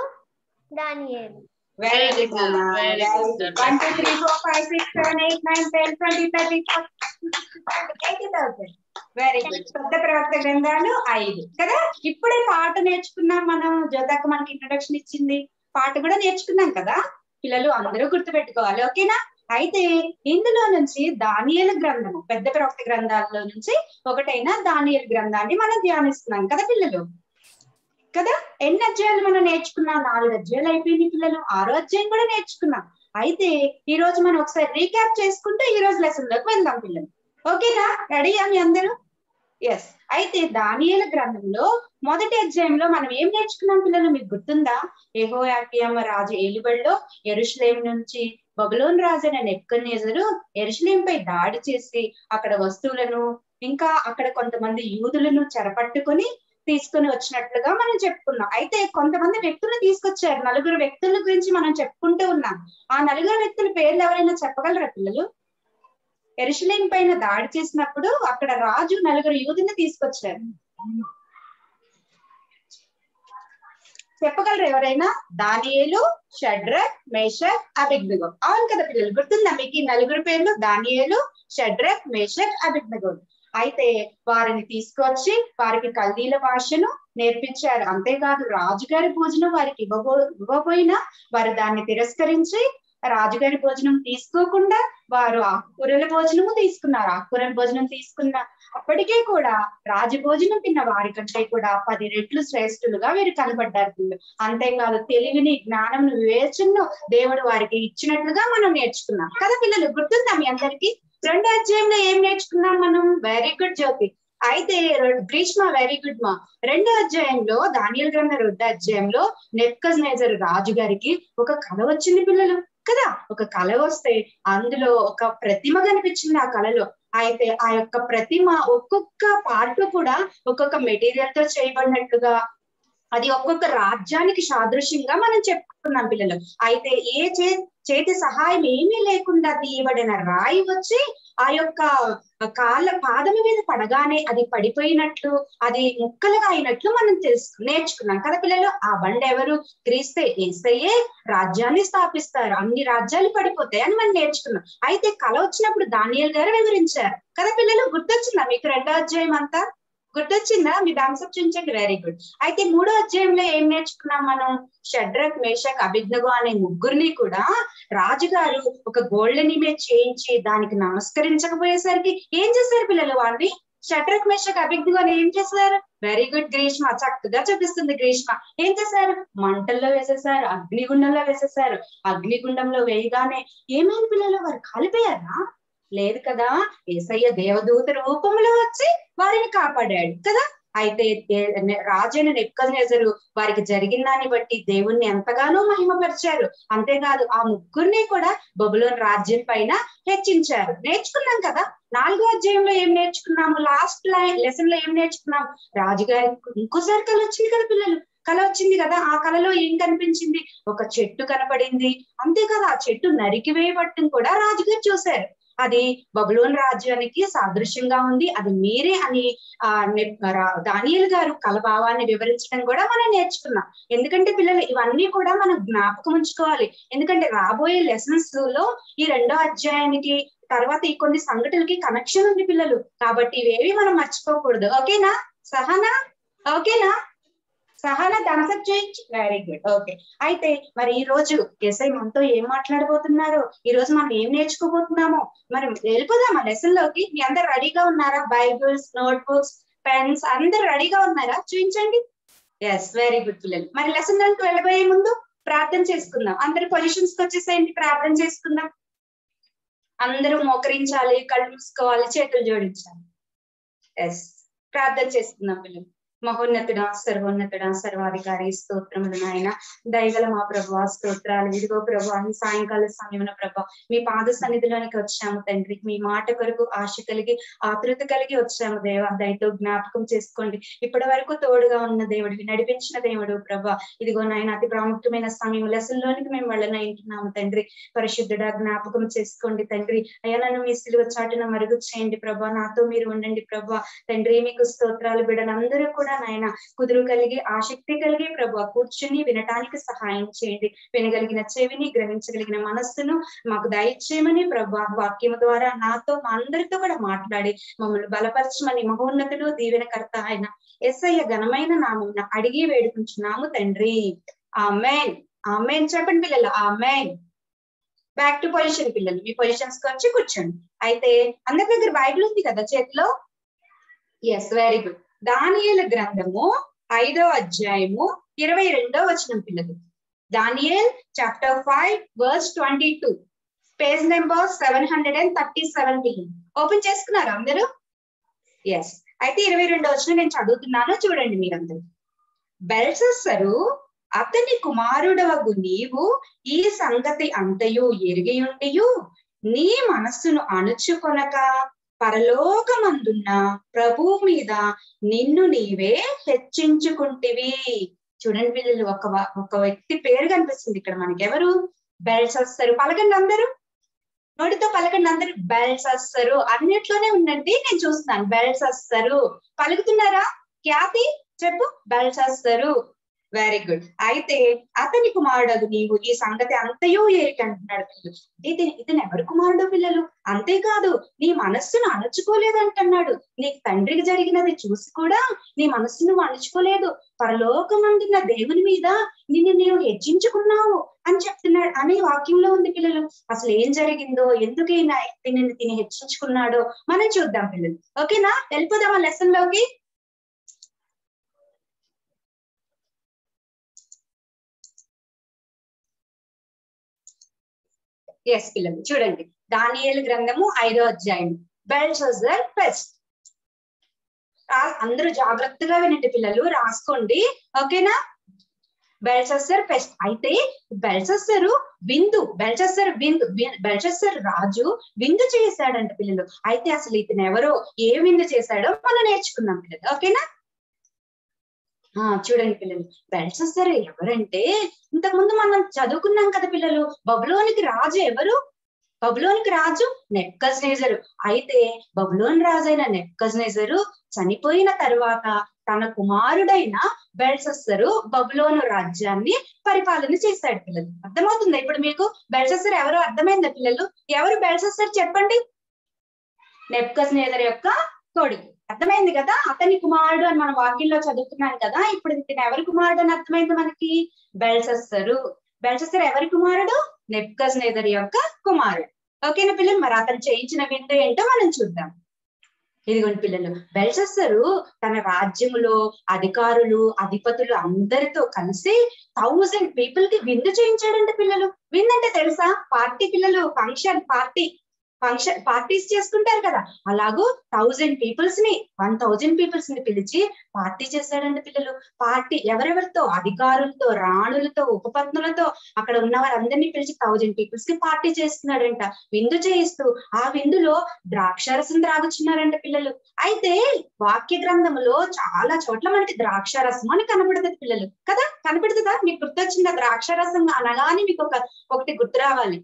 దానియేలు. వెరీ గుడ్ నాన్న, very good. one, two, three, four, five, six, seven, eight, nine, ten, twenty, thirty, forty, fifty thousand. Very good. పెద్ద ప్రవక్త గ్రంథాలు ఐదు కదా. ఇప్పుడే పాట నేర్చుకున్నాం మనం. జ్యోతక్క మనకి ఇంట్రడక్షన్ ఇచ్చింది, పాట కూడా నేర్చుకున్నాం కదా పిల్లలు. అందరూ గుర్తుపెట్టుకోవాలి, ఓకేనా? అయితే ఇందులో నుంచి దానియేలు గ్రంథము పెద్ద ప్రవక్త గ్రంథాల్లో నుంచి ఒకటైన దానియేలు గ్రంథాన్ని మనం ధ్యానిస్తున్నాం కదా పిల్లలు. కదా ఎన్ని అధ్యాయాలు మనం నేర్చుకున్నాం? నాలుగు అధ్యాయాలు అయిపోయింది పిల్లలు. ఆరో అధ్యాయం కూడా నేర్చుకున్నాం. అయితే ఈ రోజు మనం ఒకసారి రీక్యాప్ చేసుకుంటూ ఈ రోజు లెసన్ లోకి వెళ్దాం పిల్లలు, ఓకేనా? రెడీయా మీ అందరూ? ఎస్. అయితే దానియేలు గ్రంథంలో మొదటి అధ్యాయంలో మనం ఏం నేర్చుకున్నాం పిల్లలు మీకు గుర్తుందా? యెహోయాకీము రాజు ఏలుబడిలో యెరూషలేము నుంచి బబులోను రాజైన నెబుకద్నెజరు యెరూషలేముపై దాడి చేసి అక్కడ వస్తువులను ఇంకా అక్కడ కొంతమంది యూదులను చెరపట్టుకొని తీసుకొని వచ్చినట్లుగా మనం చెప్పుకున్నాం. అయితే కొంతమంది వ్యక్తులు తీసుకొచ్చారు, నలుగురు వ్యక్తుల గురించి మనం చెప్పుకుంటూ ఉన్నాం. ఆ నలుగురు వ్యక్తుల పేర్లు ఎవరైనా చెప్పగలరా పిల్లలు? యెరూషలేము పైన దాడి చేసినప్పుడు అక్కడ రాజు నలుగురు యూదులను తీసుకొచ్చారు, చెప్పగలరు ఎవరైనా? దానియేలు, షడ్రక్, మేషక్, అబేద్నెగో. అవును కదా పిల్లలు, గుర్తుందా మీకు ఈ నలుగురు పేర్లు? దానియేలు, షడ్రక్, మేషక్, అబేద్నెగో. అయితే వారిని తీసుకొచ్చి వారికి కల్దీల భాషను నేర్పించారు. అంతేకాదు రాజుగారి భోజనం వారికి ఇవ్వబో ఇవ్వబోయినా వారు దాన్ని తిరస్కరించి రాజుగారి భోజనం తీసుకోకుండా వారు ఆకుకూరల భోజనము తీసుకున్నారు. ఆకుకూరల భోజనం తీసుకున్న అప్పటికే కూడా రాజు భోజనం తిన్న వారి కంటే కూడా పది రెట్లు శ్రేష్ఠులుగా వీరు కనబడ్డారు పిల్లలు. అంతేకాదు తెలివిని, జ్ఞానం, వివేచనను దేవుడు వారికి ఇచ్చినట్లుగా మనం నేర్చుకున్నాం కదా పిల్లలు. గుర్తుందా మీ అందరికి? రెండో అధ్యాయంలో ఏం నేర్చుకున్నాం మనం? వెరీ గుడ్ జ్యోతి. అయితే గ్రీష్మ వెరీ గుడ్ మా. రెండో అధ్యాయంలో దానియేలు గ్రంథం రెండో అధ్యాయంలో నెబుకద్నెజరు రాజు గారికి ఒక కళ వచ్చింది పిల్లలు కదా. ఒక కళ వస్తే అందులో ఒక ప్రతిమ కనిపించింది ఆ కళలో. అయితే ఆ యొక్క ప్రతిమ ఒక్కొక్క పార్ట్ కూడా ఒక్కొక్క మెటీరియల్ తో చేయబడినట్లుగా అది ఒక్కొక్క రాజ్యానికి సాదృశ్యంగా మనం చెప్పుకున్నాం పిల్లలు. అయితే ఏ చేతి సహాయం ఏమీ లేకుండా తీయబడిన రాయి వచ్చి ఆ యొక్క కాళ్ళ పాదం మీద పడగానే అది పడిపోయినట్లు అది ముక్కలుగా అయినట్లు మనం తెలుసు నేర్చుకున్నాం కదా పిల్లలు. ఆ బండ ఎవరు? క్రీస్తే. యేసయ్యే రాజ్యాన్ని స్థాపిస్తారు, అన్ని రాజ్యాలు పడిపోతాయి అని మనం నేర్చుకున్నాం. అయితే కల వచ్చినప్పుడు దానియేలు గారు వివరించారు కదా పిల్లలు. గుర్తొచ్చిందా మీకు రెండో అధ్యాయం అంతా? గుర్తొచ్చిందా? మీ థమ్స్ అప్ చూపించండి. Very good. అయితే మూడో అధ్యాయంలో ఏం నేర్చుకున్నాం మనం? షడ్రక్, మేషక్, అభిజ్ఞగో అనే ముగ్గురిని కూడా రాజుగారు ఒక గోల్డెన్ ఇమేజ్ చేయించి దానికి నమస్కరించకపోయేసరికి ఏం చేశారు పిల్లలు? వాళ్ళని షడ్రక్, మేషక్, అభిజ్ఞగోని ఏం చేశారు? వెరీ గుడ్ గ్రీష్మ, చక్కగా చూపిస్తుంది గ్రీష్మ. ఏం చేశారు? మంటల్లో వేసేసారు, అగ్నిగుండంలో వేసేసారు. అగ్నిగుండంలో వేయగానే ఏమైంది పిల్లలు? వారు కాలిపోయారా? లేదు కదా, యేసయ్య దేవదూత రూపంలో వచ్చి వారిని కాపాడాడు కదా. అయితే రాజైన నెబుకద్నెజరు వారికి జరిగిన దాన్ని బట్టి దేవుణ్ణి ఎంతగానో మహిమపరిచారు. అంతేకాదు ఆ ముగ్గురిని కూడా బబులోన్ రాజ్యం పైన హెచ్చించారు. నేర్చుకున్నాం కదా. నాలుగో అధ్యాయంలో ఏం నేర్చుకున్నాము? లాస్ట్ లెసన్ లో ఏం నేర్చుకున్నాం? రాజుగారికి ఇంకోసారి కళ వచ్చింది కదా పిల్లలు. కళ వచ్చింది కదా, ఆ కళలో ఏం కనిపించింది? ఒక చెట్టు కనపడింది. అంతేకాదు ఆ చెట్టు నరికివేయబట్టం కూడా రాజుగారు చూశారు. అది బబులోన్ రాజ్యానికి సాదృశ్యంగా ఉంది, అది మీరే అని ఆ దానియేలు గారు కలభావాన్ని వివరించడం కూడా మనం నేర్చుకున్నాం. ఎందుకంటే పిల్లలు ఇవన్నీ కూడా మనం జ్ఞాపకం ఉంచుకోవాలి. ఎందుకంటే రాబోయే లెసన్స్ లో ఈ రెండో అధ్యాయానికి తర్వాత ఈ కొన్ని సంఘటనలకి కనెక్షన్ ఉంది పిల్లలు. కాబట్టి ఇవేవి మనం మర్చిపోకూడదు. ఓకేనా సహనా? ఓకేనా సహనా? థమ్సప్ చేయించు. Very good. ఓకే. అయితే మరి ఈ రోజు యేసై మనతో ఏం మాట్లాడబోతున్నారు? ఈ రోజు మనం ఏం నేర్చుకోబోతున్నామో మరి వెళ్ళిపోదామా లెసన్ లోకి? మీ అందరు రెడీగా ఉన్నారా? బైబిల్స్, నోట్ బుక్స్, పెన్స్ అందరు రెడీగా ఉన్నారా? చూపించండి. ఎస్, వెరీ గుడ్ పిల్లలు. మరి లెసన్ లోకి వెళ్ళబోయే ముందు ప్రార్థన చేసుకుందాం. అందరి పొజిషన్స్ కి వచ్చేసేయండి, ప్రార్థన చేసుకుందాం. అందరూ మోకరించాలి, కళ్ళు మూసుకోవాలి, చేతులు జోడించాలి. ఎస్, ప్రార్థన చేసుకుందాం పిల్లలు. మహోన్నతుడా, సర్వోన్నతుడా, సర్వాధికారి, స్తోత్రములు నాయన. దయగల మా ప్రభా, స్తోత్రాలు. ఇదిగో ప్రభా, ఈ సాయంకాల సమయంలో ప్రభా మీ పాద సన్నిధిలోనికి వచ్చాము తండ్రి. మీ మాట కొరకు ఆశ కలిగి ఆతృత కలిగి వచ్చాము దేవా. దయతో జ్ఞాపకం చేసుకోండి. ఇప్పటి వరకు తోడుగా ఉన్న దేవుడివి, నడిపించిన దేవుడు ప్రభా. ఇదిగో నాయన అతి ప్రాముఖ్యమైన సమయం లెసన్లోనికి మేము వెళ్ళనంటున్నాము తండ్రి. పరిశుద్ధుడా జ్ఞాపకం చేసుకోండి తండ్రి. అయ్యా నన్ను మీ సిలువ చాటున మరుగు చేయండి ప్రభా. నాతో మీరు ఉండండి ప్రభా తండ్రి. మీకు స్తోత్రాలు. బిడ్డలందరూ కూడా నాయన కుదురు కలిగి ఆసక్తి కలిగి ప్రభు కూర్చుని వినటానికి సహాయం చేయండి. వినగలిగిన చెవిని, గ్రహించగలిగిన మనస్సును మాకు దయచేయమని ప్రభు వాక్యం ద్వారా నాతో మా అందరితో కూడా మాట్లాడి మమ్మల్ని బలపరచమని మహోన్నతుడు దీవెనకర్త ఆయన యేసయ్య ఘనమైన నామమున అడిగి వేడుకుంటున్నాము తండ్రి. ఆమేన్. ఆమేన్ చెప్పండి పిల్లలు. ఆమేన్. బ్యాక్ టు పొజిషన్ పిల్లలు. మీ పొజిషన్స్ కి వచ్చి కూర్చోండి. అయితే అందరి దగ్గర బైబిల్ ఉంది కదా చేతిలో? Yes, very good. దానియేలు గ్రంథము ఐదో అధ్యాయము ఇరవై రెండో వచనం పిల్లలు. Daniel chapter five verse twenty two, page number seven hundred and thirty seven పిల్లలు. ఓపెన్ చేసుకున్నారు అందరూ? ఎస్. అయితే ఇరవై రెండో వచనం నేను చదువుతున్నాను, చూడండి మీరందరూ. బెల్షస్సరు అతని కుమారుడవగు నీవు ఈ సంగతి అంతయు ఎరిగియుండియు నీ మనస్సును అణుచుకొనక పరలోకమందున్న ప్రభువు మీద నిన్ను నీవే హెచ్చించుకుంటివి. చూడండి పిల్లలు, ఒక ఒక వ్యక్తి పేరు కనిపిస్తుంది ఇక్కడ మనకి. ఎవరు? బెల్షస్సరు. పలకండి అందరూ, నోటితో పలకండి అందరూ. బెల్షస్సరు. అన్నిట్లోనే ఉండండి, నేను చూస్తున్నాను. బెల్షస్సరు పలుకుతున్నారా? ఖ్యాతి చెప్పు. బెల్షస్సరు. Very good. అయితే అతని కుమారుడు నీవు ఈ సంగతి అంతయో ఏకంటున్నాడు పిల్లలు. అంటే ఇతను ఎవరు కుమారుడు పిల్లలు? అంతేకాదు నీ మనస్సును అణచుకోలేదంటున్నాడు. నీ తండ్రికి జరిగినది చూసి కూడా నీ మనస్సును అణచుకోలేదు. పరలోకమందున్న దేవుని మీద నిన్ను నీవు హెచ్చించుకున్నావు అని చెప్తున్నాడు అనే వాక్యంలో ఉంది పిల్లలు. అసలు ఏం జరిగిందో, ఎందుకైనా తిని తిని హెచ్చించుకున్నాడో మనం చూద్దాం పిల్లలు. ఓకేనా? వెళ్ళిపోదాం ఆ లెసన్ లోకి. ఎస్ పిల్లలు, చూడండి దానియేలు గ్రంథము ఐదో అధ్యాయం. Belshazzar feast. అందరూ జాగ్రత్తగా వినండి పిల్లలు, రాసుకోండి. ఓకేనా? Belshazzar feast. అయితే బెల్షస్సరు విందు, బెల్షస్సర్ విందు, బెల్షస్సర్ రాజు విందు చేశాడంట పిల్లలు. అయితే అసలు ఇతను ఎవరో, ఏ విందు చేశాడో మనం నేర్చుకున్నాం పిల్లలు. ఓకేనా? చూడండి పిల్లలు, బెల్షస్సరు ఎవరంటే ఇంతకు ముందు మనం చదువుకున్నాం కదా పిల్లలు, బబులోనికి రాజు ఎవరు? బబులోనికి రాజు నెబుకద్నెజరు. అయితే బబులోని రాజైన నెబుకద్నెజరు చనిపోయిన తర్వాత తన కుమారుడైన బెల్షస్సరు బబులోను రాజ్యాన్ని పరిపాలన చేశాడు పిల్లలు. అర్థమవుతుందా ఇప్పుడు మీకు? బెల్షస్సరు ఎవరు అర్థమైందా పిల్లలు? ఎవరు బెల్షస్సరు చెప్పండి? నెబుకద్నెజరు యొక్క కొడుకు. అర్థమైంది కదా, అతని కుమారుడు అని మనం వాక్యంలో చదువుతున్నాను కదా. ఇప్పుడు ఇతను ఎవరి కుమారుడు అని అర్థమైంది మనకి? బెల్షస్సరు. బెల్షస్సరు ఎవరి కుమారుడు? నెబుకద్నెజరు యొక్క కుమారుడు. ఓకేనా పిల్లలు, మరి అతను చేయించిన విందు ఏంటో మనం చూద్దాం. ఇదిగోండి పిల్లలు, బెల్షస్సరు తన రాజ్యములో అధికారులు అధిపతులు అందరితో కలిసి థౌజండ్ పీపుల్ కి విందు చేయించాడంట పిల్లలు. విందు అంటే తెలుసా? పార్టీ పిల్లలు, ఫంక్షన్ పార్టీ. ఫంక్షన్ పార్టీస్ చేసుకుంటారు కదా, అలాగూ థౌజండ్ పీపుల్స్ ని వన్ థౌజండ్ పీపుల్స్ ని పిలిచి పార్టీ చేశాడండి పిల్లలు. పార్టీ ఎవరెవరితో? అధికారులతో, రాణులతో, ఉపపత్నులతో, అక్కడ ఉన్న వారందరినీ పిలిచి థౌజండ్ పీపుల్స్ కి పార్టీ చేస్తున్నాడంట. విందు చేయిస్తూ ఆ విందులో ద్రాక్షారసం త్రాగుచున్నారంట పిల్లలు. అయితే వాక్య గ్రంథంలో చాలా చోట్ల మనకి ద్రాక్షారసం అని కనబడుతుంది పిల్లలు కదా, కనబడుతుందా? మీకు గుర్తొచ్చిందా? ద్రాక్షారసం అనగానే మీకు ఒక ఒకటి గుర్తు రావాలి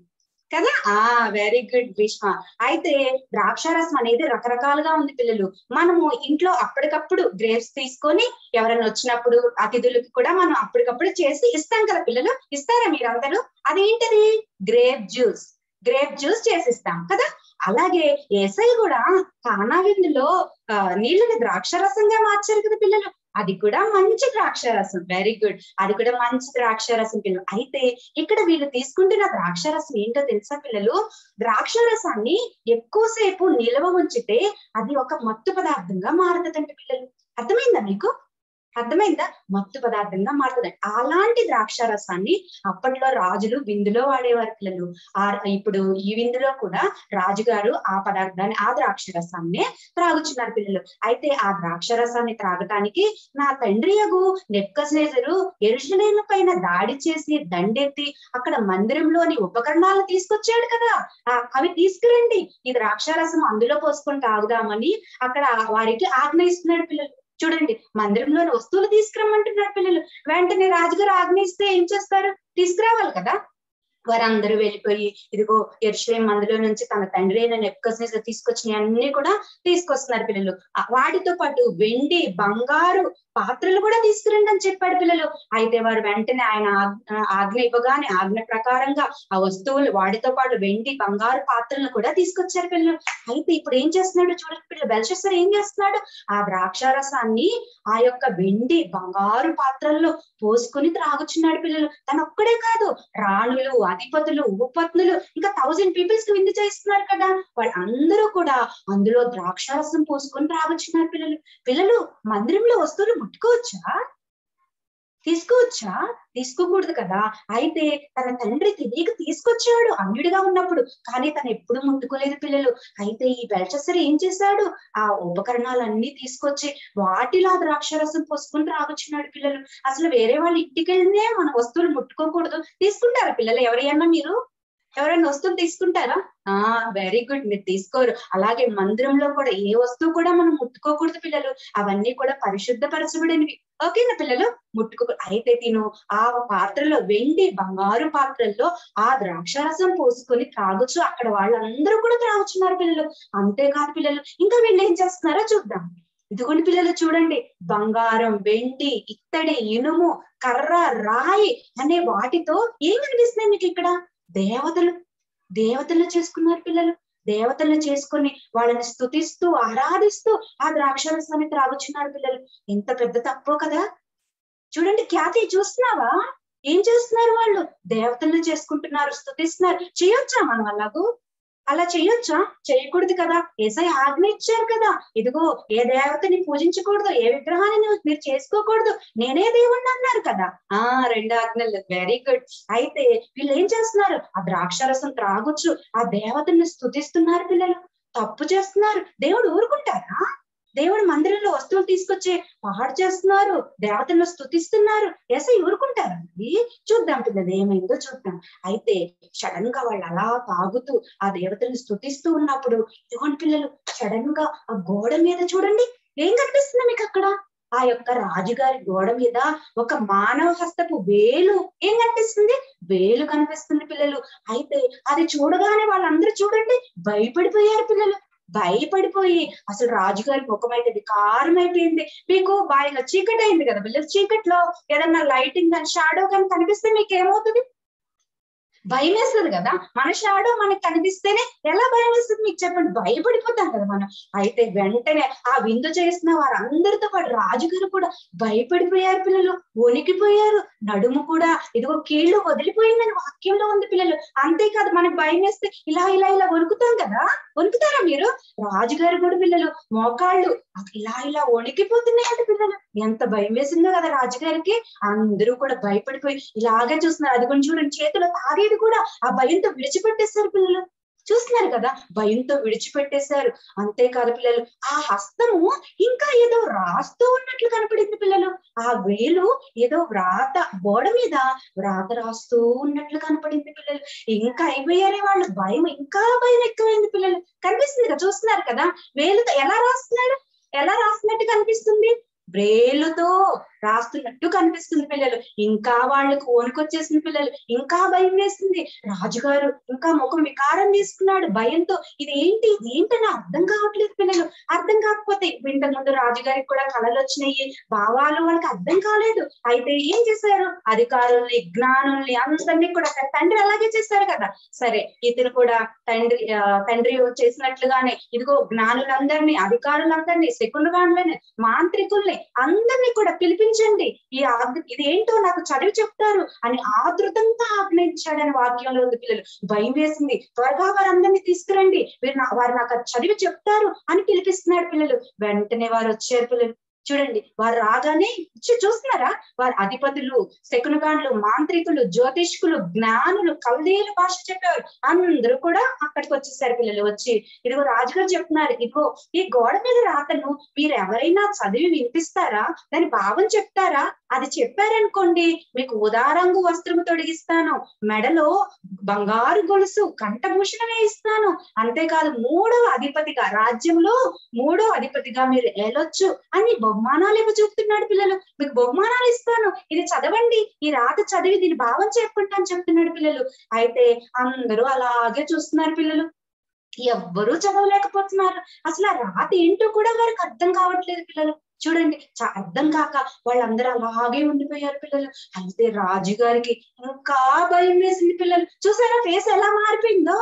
కదా. ఆ వెరీ గుడ్ గ్రీష్మ. అయితే ద్రాక్షారసం అనేది రకరకాలుగా ఉంది పిల్లలు. మనము ఇంట్లో అప్పటికప్పుడు గ్రేప్స్ తీసుకొని ఎవరైనా వచ్చినప్పుడు అతిథులకి కూడా మనం అప్పటికప్పుడు చేసి ఇస్తాం కదా పిల్లలు. ఇస్తారా మీరందరూ? అదేంటిది? Grape juice. గ్రేప్ జ్యూస్ చేసిస్తాం కదా. అలాగే ఏసై కూడా కానా విందులో ఆ నీళ్ళని ద్రాక్షారసంగా మార్చారు కదా పిల్లలు. అది కూడా మంచి ద్రాక్షారసం. వెరీ గుడ్, అది కూడా మంచి ద్రాక్షారసం పిల్లలు. అయితే ఇక్కడ వీళ్ళు తీసుకుంటున్న ద్రాక్షారసం ఏంటో తెలుసా పిల్లలు? ద్రాక్షారసాన్ని ఎక్కువసేపు నిల్వ ఉంచితే అది ఒక మత్తు పదార్థంగా మారుతుందంట పిల్లలు. అర్థమైందా మీకు? అర్థమైందా? మత్తు పదార్థంగా మారుతుందండి. అలాంటి ద్రాక్షారసాన్ని అప్పట్లో రాజులు విందులో వాడేవారు పిల్లలు. ఆ ఇప్పుడు ఈ విందులో కూడా రాజుగారు ఆ పదార్థాన్ని, ఆ ద్రాక్షారసాన్ని త్రాగుచున్నారు పిల్లలు. అయితే ఆ ద్రాక్షారసాన్ని త్రాగటానికి నా తండ్రి యగు నెబుకద్నెజరు యెరూషలేము పైన దాడి చేసి దండెత్తి అక్కడ మందిరంలోని ఉపకరణాలు తీసుకొచ్చాడు కదా, అవి తీసుకురండి, ఈ ద్రాక్షారసం అందులో పోసుకొని తాగుదామని అక్కడ వారికి ఆజ్ఞ ఇస్తున్నాడు పిల్లలు. చూడండి, మందిరంలోని వస్తువులు తీసుకురమ్మంటున్నారు పిల్లలు. వెంటనే రాజుగారు ఆజ్ఞ ఇస్తే ఏం చేస్తారు? తీసుకురావాలి కదా. వారందరూ వెళ్ళిపోయి ఇదిగో యెరూషలేము మందిలో నుంచి తన తండ్రి అయిన నెబుకద్నెజరు తీసుకొచ్చినవి అన్ని కూడా తీసుకొస్తున్నారు పిల్లలు. వాటితో పాటు వెండి బంగారు పాత్రలు కూడా తీసుకురండి అని చెప్పాడు పిల్లలు. అయితే వారు వెంటనే ఆయన ఆజ్ఞ ఇవ్వగానే ఆజ్ఞ ప్రకారంగా ఆ వస్తువులు వాటితో పాటు వెండి బంగారు పాత్రలను కూడా తీసుకొచ్చారు పిల్లలు. అయితే ఇప్పుడు ఏం చేస్తున్నాడు చూడండి పిల్లలు, బెల్షస్సరు ఏం చేస్తున్నాడు? ఆ ద్రాక్షారసాన్ని ఆ యొక్క వెండి బంగారు పాత్రల్లో పోసుకుని త్రాగుచున్నాడు పిల్లలు. తను ఒక్కడే కాదు, రాణులు, అధిపతులు, ఉపపత్నులు, ఇంకా థౌజండ్ పీపుల్స్ కి విందు చేస్తున్నారు కదా, వాళ్ళందరూ కూడా అందులో ద్రాక్షారసం పోసుకొని త్రాగుచున్నారు పిల్లలు. పిల్లలు మందిరంలో వస్తువులు ముట్టుకోవచ్చా? తీసుకోవచ్చా? తీసుకోకూడదు కదా. అయితే తన తండ్రి తెలియక తీసుకొచ్చాడు అన్యుడిగా ఉన్నప్పుడు, కానీ తను ఎప్పుడు ముట్టుకోలేదు పిల్లలు. అయితే ఈ బెల్షస్సరు ఏం చేశాడు? ఆ ఉపకరణాలన్నీ తీసుకొచ్చి వాటిలో ద్రాక్షారసం పోసుకుని త్రాగుచున్నాడు పిల్లలు. అసలు వేరే వాళ్ళ ఇంటికి వెళ్ళినే మన వస్తువులు ముట్టుకోకూడదు. తీసుకుంటారా పిల్లలు ఎవరైనా? మీరు ఎవరైనా వస్తువు తీసుకుంటారా? ఆ వెరీ గుడ్, మీరు తీసుకోరు. అలాగే మందిరంలో కూడా ఏ వస్తువు కూడా మనం ముట్టుకోకూడదు పిల్లలు. అవన్నీ కూడా పరిశుద్ధపరచబడినవి. ఓకేనా పిల్లలు? ముట్టుకో. అయితే తిను ఆ పాత్రలో, వెండి బంగారు పాత్రల్లో ఆ ద్రాక్షారసం పోసుకొని త్రాగుచు అక్కడ వాళ్ళందరూ కూడా త్రాగుచున్నారు పిల్లలు. అంతేకాదు పిల్లలు, ఇంకా వీళ్ళు ఏం చేస్తున్నారో చూద్దాం. ఇదిగోండి పిల్లలు చూడండి, బంగారం, వెండి, ఇత్తడి, ఇనుము, కర్ర, రాయి అనే వాటితో ఏం కనిపిస్తున్నాయి మీకు? ఇక్కడ దేవతలు, దేవతలు చేసుకున్నారు పిల్లలు. దేవతలను చేసుకుని వాళ్ళని స్తుతిస్తూ ఆరాధిస్తూ ఆ ద్రాక్షారసాన్ని త్రాగుచున్నారు పిల్లలు. ఎంత పెద్ద తప్పో కదా. చూడండి ఖ్యాతి, చూస్తున్నావా ఏం చేస్తున్నారు వాళ్ళు? దేవతలను చేసుకుంటున్నారు, స్తుతిస్తున్నారు. చేయొచ్చా మనం అలాగూ? అలా చేయొచ్చా? చేయకూడదు కదా. యేసయ్య ఆజ్ఞ ఇచ్చారు కదా, ఇదిగో ఏ దేవతని పూజించకూడదు, ఏ విగ్రహాన్ని మీరు చేసుకోకూడదు, నేనే దేవుణ్ణి అన్నారు కదా. ఆ రెండు ఆజ్ఞలు. Very good. అయితే వీళ్ళు ఏం చేస్తున్నారు? ఆ ద్రాక్షారసం త్రాగుచ్చు ఆ దేవతని స్తుతిస్తున్నారు పిల్లలు. తప్పు చేస్తున్నారు. దేవుడు ఊరుకుంటారా? దేవుడు మందిరంలో వస్తువులు తీసుకొచ్చి పాడు చేస్తున్నారు, దేవతలను స్తుతిస్తున్నారు, యేసయ్య ఊరుకుంటారు? చూద్దాం పిల్లలు ఏమైందో చూద్దాం. అయితే సడన్ గా వాళ్ళు అలా తాగుతూ ఆ దేవతలను స్తుతిస్తూ ఉన్నప్పుడు ఇదిగోండి పిల్లలు, సడన్ గా ఆ గోడ మీద చూడండి ఏం కనిపిస్తుంది మీకు? అక్కడ ఆ యొక్క రాజుగారి గోడ మీద ఒక మానవ హస్తపు వేలు ఏం కనిపిస్తుంది వేలు కనిపిస్తుంది పిల్లలు అయితే అది చూడగానే వాళ్ళందరూ చూడండి భయపడిపోయారు పిల్లలు భయపడిపోయి అసలు రాజుగారి ముఖం అయితే వికారం అయిపోయింది మీకు వాళ్ళ చీకటి అయింది కదా పిల్లలు చీకట్లో ఏదన్నా లైటింగ్ కానీ షాడో కానీ కనిపిస్తే మీకు ఏమవుతుంది భయం వేస్తుంది కదా మన షాడో మనకు కనిపిస్తేనే ఎలా భయం వేస్తుంది మీకు చెప్పండి భయపడిపోతాం కదా మనం అయితే వెంటనే ఆ విందు చేసిన వారందరితో పాటు రాజుగారు కూడా భయపడిపోయారు పిల్లలు వణికిపోయారు నడుము కూడా ఇదిగో కీళ్ళు వదిలిపోయిందని వాక్యంలో ఉంది పిల్లలు అంతేకాదు మనకు భయం వేస్తే ఇలా ఇలా ఇలా వణుకుతాం కదా వణుకుతారా మీరు రాజుగారు కూడా పిల్లలు మోకాళ్ళు ఇలా ఇలా వణికిపోతున్నాయంట పిల్లలు ఎంత భయం వేసిందో కదా రాజుగారికి అందరూ కూడా భయపడిపోయి ఇలాగే చూస్తున్నారు అది కొంచెం చూడండి చేతిలో తాగేది కూడా ఆ భయంతో విడిచిపెట్టేశారు పిల్లలు చూస్తున్నారు కదా భయంతో విడిచిపెట్టేశారు అంతేకాదు పిల్లలు ఆ హస్తము ఇంకా ఏదో రాస్తూ ఉన్నట్లు కనపడింది పిల్లలు ఆ వేలు ఏదో వ్రాత గోడ మీద వ్రాత రాస్తూ ఉన్నట్లు కనపడింది పిల్లలు ఇంకా అయిపోయారే వాళ్ళు భయం ఇంకా భయం ఎక్కువైంది పిల్లలు కనిపిస్తుంది కదా చూస్తున్నారు కదా వేలుతో ఎలా రాస్తున్నారు ఎలా రాస్తున్నట్టు కనిపిస్తుంది వేలుతో రాస్తున్నట్టు కనిపిస్తుంది పిల్లలు ఇంకా వాళ్ళకు ఓనుకొచ్చేసిన పిల్లలు ఇంకా భయం వేస్తుంది రాజుగారు ఇంకా ముఖం వికారం తీసుకున్నాడు భయంతో ఇది ఏంటి ఇది ఏంటని అర్థం కావట్లేదు పిల్లలు అర్థం కాకపోతే ఇంత ముందు రాజుగారికి కూడా కళలు వచ్చినాయి భావాలు వాళ్ళకి అర్థం కాలేదు అయితే ఏం చేశారు అధికారుల్ని జ్ఞానుల్ని అందరినీ కూడా తండ్రి అలాగే చేశారు కదా సరే ఇతను కూడా తండ్రి తండ్రి చేసినట్లుగానే ఇదిగో జ్ఞానులందరినీ అధికారులందరినీ శకునుగాళ్ళని మాంత్రికుల్ని అందరినీ కూడా పిలిపించి ఈ ఆగ్ ఇది ఏంటో నాకు చదివి చెప్తారు అని ఆతృతంగా ఆజ్ఞయించాడని వాక్యంలో ఉంది పిల్లలు భయం వేసింది త్వరగా వారందరినీ తీసుకురండి వీరు నా వారు నాకు చదివి చెప్తారు అని పిలిపిస్తున్నాడు పిల్లలు వెంటనే వారు వచ్చారు పిల్లలు చూడండి వారు రాగానే చూస్తున్నారా వారు అధిపతులు శకునగాండ్లు మాంత్రికులు జ్యోతిష్కులు జ్ఞానులు కల్దీయులు భాష చెప్పేవారు అందరూ కూడా అక్కడికి వచ్చేసారు పిల్లలు వచ్చి ఇదిగో రాజుగారు చెప్తున్నారు ఇదిగో ఈ గోడ మీద రాతను మీరు ఎవరైనా చదివి వినిపిస్తారా దాని భావం చెప్తారా అది చెప్పారనుకోండి మీకు ఉదారంగు వస్త్రము తొడిగిస్తాను మెడలో బంగారు గొలుసు కంఠభూషణమే ఇస్తాను అంతేకాదు మూడో అధిపతిగా రాజ్యంలో మూడో అధిపతిగా మీరు ఏలొచ్చు అని బహుమానాలు ఇవ్వ చెప్తున్నాడు పిల్లలు మీకు బహుమానాలు ఇస్తాను ఇది చదవండి ఈ రాత చదివి దీని భావం చెప్పుకుంటా అని చెప్తున్నాడు పిల్లలు అయితే అందరూ అలాగే చూస్తున్నారు పిల్లలు ఎవ్వరూ చదవలేకపోతున్నారు అసలు ఆ రాత ఏంటో కూడా వారికి అర్థం కావట్లేదు పిల్లలు చూడండి అర్థం కాక వాళ్ళందరూ అలాగే ఉండిపోయారు పిల్లలు అయితే రాజుగారికి ఇంకా భయం వేసింది పిల్లలు చూసారా ఫేస్ ఎలా మారిపోయిందో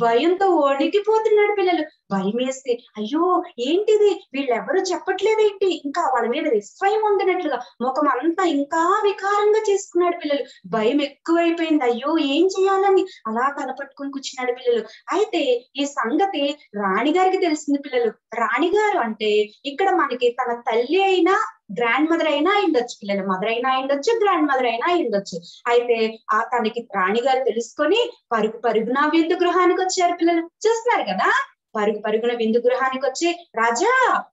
భయంతో వణికిపోతున్నాడు పిల్లలు భయం వేస్తే అయ్యో ఏంటిది వీళ్ళెవరూ చెప్పట్లేదేంటి ఇంకా వాళ్ళ మీద విస్మయం ఉండినట్లుగా ముఖం అంతా ఇంకా వికారంగా చేసుకున్నాడు పిల్లలు భయం ఎక్కువైపోయింది అయ్యో ఏం చేయాలని అలా తలపట్టుకుని కూర్చున్నాడు పిల్లలు అయితే ఈ సంగతి రాణిగారికి తెలిసింది పిల్లలు రాణిగారు అంటే ఇక్కడ మనకి తన తల్లి అయినా గ్రాండ్ మదర్ అయినా అయిండొచ్చు పిల్లలు మదర్ అయినా అయిండొచ్చు గ్రాండ్ మదర్ అయినా అయిండొచ్చు అయితే ఆ తనకి రాణిగారు తెలుసుకొని పరుగు పరుగున విందు గృహానికి వచ్చారు పిల్లలు చూస్తున్నారు కదా పరుగు పరుగున విందు గృహానికి వచ్చి రాజా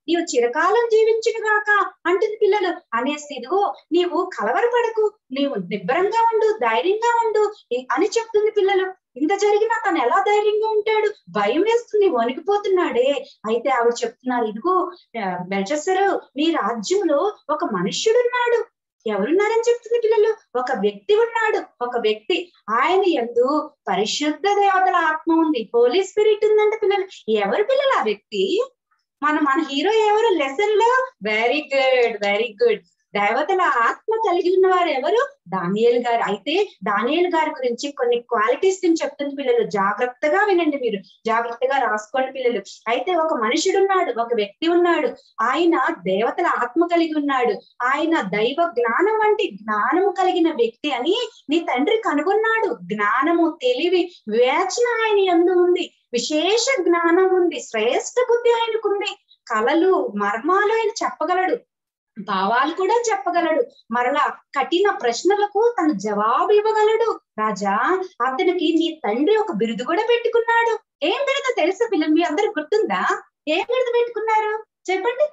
నీవు చిరకాలం జీవించుగాక అంటుంది పిల్లలు అనేసి ఇదిగో నీవు కలవరపడకు నీవు నిబ్బరంగా ఉండు ధైర్యంగా ఉండు అని చెప్తుంది పిల్లలు ఇంత జరిగినా తను ఎలా ధైర్యంగా ఉంటాడు భయం వేస్తుంది వణికిపోతున్నాడే అయితే ఆవిడ చెప్తున్నారు ఇదిగో బెల్షస్సరు మీ రాజ్యంలో ఒక మనుష్యుడున్నాడు ఎవరున్నారని చెప్తుంది పిల్లలు ఒక వ్యక్తి ఉన్నాడు ఒక వ్యక్తి ఆయన యందు పరిశుద్ధ దేవతల ఆత్మ ఉంది హోలీ స్పిరిట్ ఉందంట పిల్లలు ఎవరు పిల్లలు ఆ వ్యక్తి మన మన హీరో ఎవరు లెసన్ లో వెరీ గుడ్ వెరీ గుడ్ దేవతల ఆత్మ కలిగిన వారు ఎవరు దానియేలు గారు అయితే దానియేలు గారి గురించి కొన్ని క్వాలిటీస్ నేను చెప్తుంది పిల్లలు జాగ్రత్తగా వినండి మీరు జాగ్రత్తగా రాసుకోండి పిల్లలు అయితే ఒక మనుషుడు ఉన్నాడు ఒక వ్యక్తి ఉన్నాడు ఆయన దేవతల ఆత్మ కలిగి ఉన్నాడు ఆయన దైవ జ్ఞానం వంటి జ్ఞానము కలిగిన వ్యక్తి అని నీ తండ్రి కనుగొన్నాడు జ్ఞానము తెలివి వివేచన ఆయన యందు ఉంది విశేష జ్ఞానం ఉంది శ్రేష్ఠ బుద్ధి ఆయనకుంది కళలు మర్మాలు ఆయన చెప్పగలడు భావాలు కూడా చెప్పగలడు మరలా కఠిన ప్రశ్నలకు తను జవాబు ఇవ్వగలడు రాజా అతనికి నీ తండ్రి ఒక బిరుదు కూడా పెట్టుకున్నాడు ఏం బిరుదు తెలుసా పిల్లలు మీ అందరు గుర్తుందా ఏం బిరుదు పెట్టుకున్నారు చెప్పండి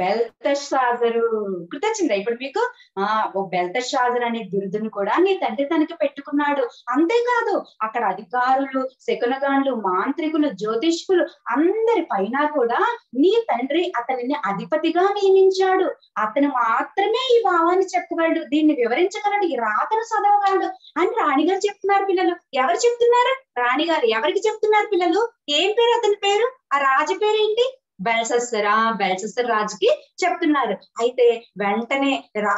బెల్తషాజరు గుర్తొచ్చిందా ఇప్పుడు మీకు? ఆ ఓ బెల్తషాజర్ అనే బిరుదును కూడా నీ తండ్రి తనకి పెట్టుకున్నాడు. అంతేకాదు అక్కడ అధికారులు, శకునగాన్లు, మాంత్రికులు, జ్యోతిష్కులు అందరి పైన కూడా నీ తండ్రి అతనిని అధిపతిగా నియమించాడు. అతను మాత్రమే ఈ భావాన్ని చెప్పగలడు, దీన్ని వివరించగలడు, ఈ రాతను చదవగలడు అని రాణిగారు చెప్తున్నారు పిల్లలు. ఎవరు చెప్తున్నారు? రాణిగారు. ఎవరికి చెప్తున్నారు పిల్లలు? ఏం పేరు అతని పేరు? ఆ రాజు పేరు ఏంటి? బెల్షస్సరా. బెల్షస్సర్ రాజుకి చెప్తున్నారు. అయితే వెంటనే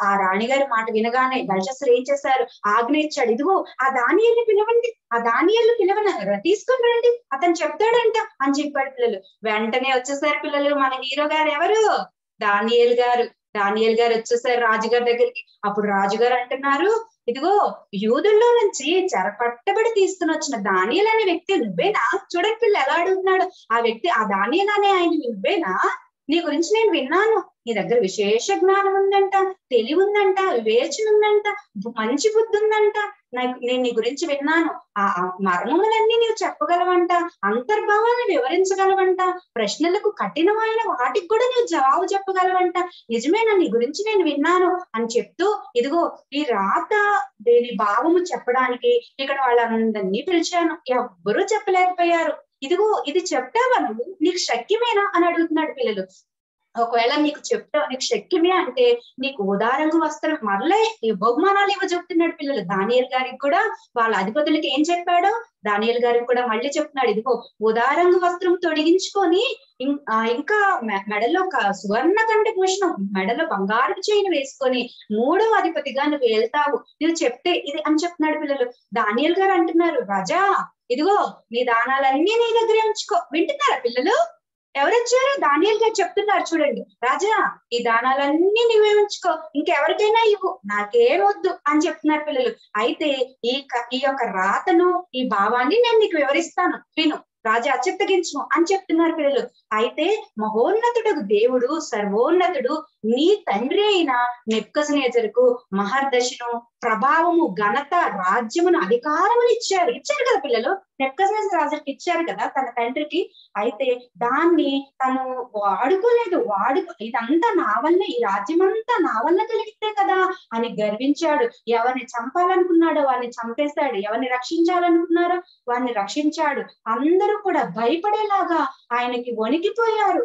ఆ రాణిగారి మాట వినగానే బెల్షస్సర్ ఏం చేశారు? ఆజ్ఞ ఇచ్చాడు, ఇదిగో ఆ దానియేలుని పిలవండి, ఆ దానియేలుని పిలవన తీసుకుని రండి, అతను చెప్తాడంట అని చెప్పాడు పిల్లలు. వెంటనే వచ్చేసారు పిల్లలు మన హీరో గారు ఎవరు? దానియేలు గారు. దానియేలు గారు వచ్చేసారు రాజుగారి దగ్గరికి. అప్పుడు రాజుగారు అంటున్నారు, ఇదిగో యూదుల్లో నుంచి చెరపట్టబడి తీసుకుని వచ్చిన దానియేలు అనే వ్యక్తి నువ్వేనా? చూడండి పిల్లలు ఎలా అడుగుతున్నాడు. ఆ వ్యక్తి ఆ దానియేలు అనే ఆయన నువ్వేనా? నీ గురించి నేను విన్నాను, నీ దగ్గర విశేష జ్ఞానం ఉందంట, తెలివి ఉందంట, వివేచన ఉందంట, మంచి బుద్ధి ఉందంట, నాకు నేను నీ గురించి విన్నాను. ఆ మర్మములన్నీ నీవు చెప్పగలవంట, అంతర్భావాన్ని వివరించగలవంట, ప్రశ్నలకు కఠినమైన వాటికి కూడా నీవు జవాబు చెప్పగలవంట, నిజమేనా? నీ గురించి నేను విన్నాను అని చెప్తూ, ఇదిగో ఈ రాత దీని భావము చెప్పడానికి ఇక్కడ వాళ్ళందరినీ పిలిచాను, ఎవ్వరూ చెప్పలేకపోయారు, ఇదిగో ఇది చెప్తావా నువ్వు, నీకు శక్యమేనా అని అడుగుతున్నాడు పిల్లలు. ఒకవేళ నీకు చెప్తా నీకు శక్యమే అంటే నీకు ఉదారంగా వస్త్రం మరలే బహుమానాలు ఇవ్వ చెప్తున్నాడు పిల్లలు. దానియేలు గారికి కూడా వాళ్ళ అధిపతులకి ఏం చెప్పాడో దానియేలు గారికి కూడా మళ్ళీ చెప్తున్నాడు, ఇదిగో ఉదారంగ వస్త్రం తొడిగించుకొని ఇంకా మెడలో సువర్ణ కంఠ భూషణం, మెడలో బంగారు చైన్ వేసుకొని మూడో అధిపతిగా నువ్వు వెళ్తావు, నువ్వు చెప్తే ఇది అని చెప్తున్నాడు పిల్లలు. దానియేలు గారు అంటున్నారు, రాజా ఇదిగో నీ దానాలన్నీ నీ దగ్గరే ఉంచుకో. వింటున్నారా పిల్లలు? ఎవరొచ్చారు? దానియేలు గారు చెప్తున్నారు చూడండి, రాజా ఈ దానాలన్నీ నువ్వే ఉంచుకో, ఇంకెవరికైనా ఇవ్వు, నాకేం వద్దు అని చెప్తున్నారు పిల్లలు. అయితే ఈ ఈ యొక్క రాతను ఈ భావాన్ని నేను నీకు వివరిస్తాను, విను రాజా, చిత్తగించు అని చెప్తున్నారు పిల్లలు. అయితే మహోన్నతుడు దేవుడు, సర్వోన్నతుడు, నీ తండ్రి అయిన నెబుకద్నెజరుకు మహర్దశను, ప్రభావము, ఘనత, రాజ్యమును, అధికారమును ఇచ్చారు. ఇచ్చారు కదా పిల్లలు, నెబుకద్నెజర్ రాజుకి ఇచ్చారు కదా తన తండ్రికి. అయితే దాన్ని తను వాడుకోలేదు, వాడుకో ఇదంతా నా వల్ల, ఈ రాజ్యం అంతా నా వల్ల కలిగితే కదా అని గర్వించాడు. ఎవరిని చంపాలనుకున్నాడో వారిని చంపేశాడు, ఎవరిని రక్షించాలనుకున్నారో వారిని రక్షించాడు. అందరూ కూడా భయపడేలాగా ఆయనకి వణికిపోయారు.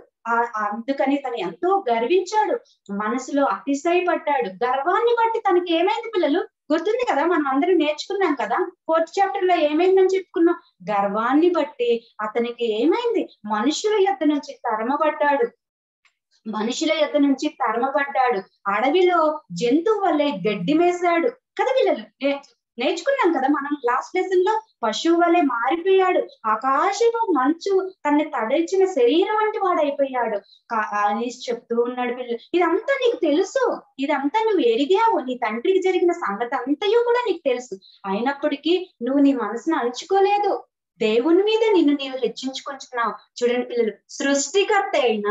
అందుకని తను ఎంతో గర్వించాడు, మనసులో అతిశయపడ్డాడు. గర్వాన్ని బట్టి తనకి ఏమైంది పిల్లలు? గుర్తుంది కదా, మనం అందరం నేర్చుకున్నాం కదా ఫోర్త్ చాప్టర్ లో ఏమైందని చెప్పుకున్నాం. గర్వాన్ని బట్టి అతనికి ఏమైంది? మనుషుల యొద్ద నుంచి తరమబడ్డాడు, మనుషుల యొద్ద నుంచి తరమబడ్డాడు అడవిలో జంతువు వల్లే గడ్డి మేశాడు కదా పిల్లలు, నేర్చుకున్నాం కదా మనం లాస్ట్ లెసన్ లో. పశువు వలె మారిపోయాడు, ఆకాశపు మంచు తనని తడిచిన శరీరం వంటి వాడైపోయాడు అని చెప్తూ ఉన్నాడు పిల్లలు. ఇదంతా నీకు తెలుసు, ఇదంతా నువ్వు ఎరిగావు, నీ తండ్రికి జరిగిన సంగతి అంతయు కూడా నీకు తెలుసు. అయినప్పటికీ నువ్వు నీ మనసును అణచుకోలేదు, దేవుని మీద నిన్ను నీవు హెచ్చించుకుంటున్నావు. చూడండి పిల్లలు, సృష్టికర్త అయిన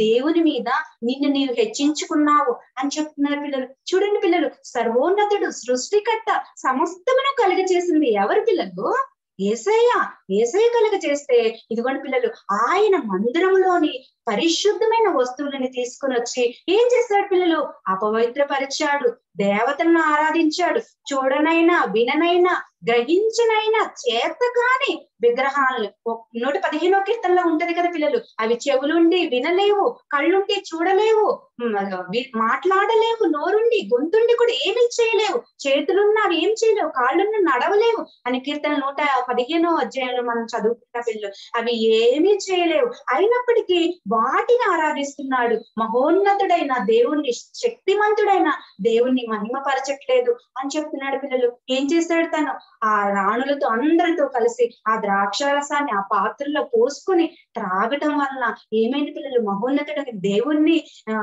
దేవుని మీద నిన్ను నీవు హెచ్చించుకున్నావు అని చెప్తున్నారు పిల్లలు. చూడండి పిల్లలు, సర్వోన్నతుడు, సృష్టికర్త, సమస్తమును కలుగ చేసింది ఎవరు పిల్లలు? యేసయ్య. యేసయ్య కలుగ చేస్తే ఇదిగోండి పిల్లలు, ఆయన మందిరంలోని పరిశుద్ధమైన వస్తువులను తీసుకుని వచ్చి ఏం చేశాడు పిల్లలు? అపవిత్రపరిచాడు, దేవతలను ఆరాధించాడు. చూడనైనా, విననైనా, గ్రహించనైనా చేతగాని విగ్రహాలను నూట పదిహేనో కీర్తనలో ఉంటది కదా పిల్లలు, అవి చెవులుండి వినలేవు, కళ్ళుండి చూడలేవు, మాట్లాడలేవు, నోరుండి గొంతుండి కూడా ఏమి చేయలేవు, చేతులున్నా అవి ఏం చేయలేవు, కాళ్ళున్నా నడవలేవు అని కీర్తన నూట పదిహేనో అధ్యాయంలో మనం చదువుకున్న పిల్లలు. అవి ఏమీ చేయలేవు, అయినప్పటికీ వాటిని ఆరాధిస్తున్నాడు. మహోన్నతుడైన దేవుణ్ణి, శక్తిమంతుడైన దేవుణ్ణి మహిమపరచట్లేదు అని చెప్తున్నాడు పిల్లలు. ఏం చేశాడు తను? ఆ రాణులతో అందరితో కలిసి ఆ ద్రాక్షారసాన్ని ఆ పాత్రలో పోసుకొని త్రాగటం వలన ఏమైంది పిల్లలు? మహోన్నతుడైన దేవుణ్ణి ఆ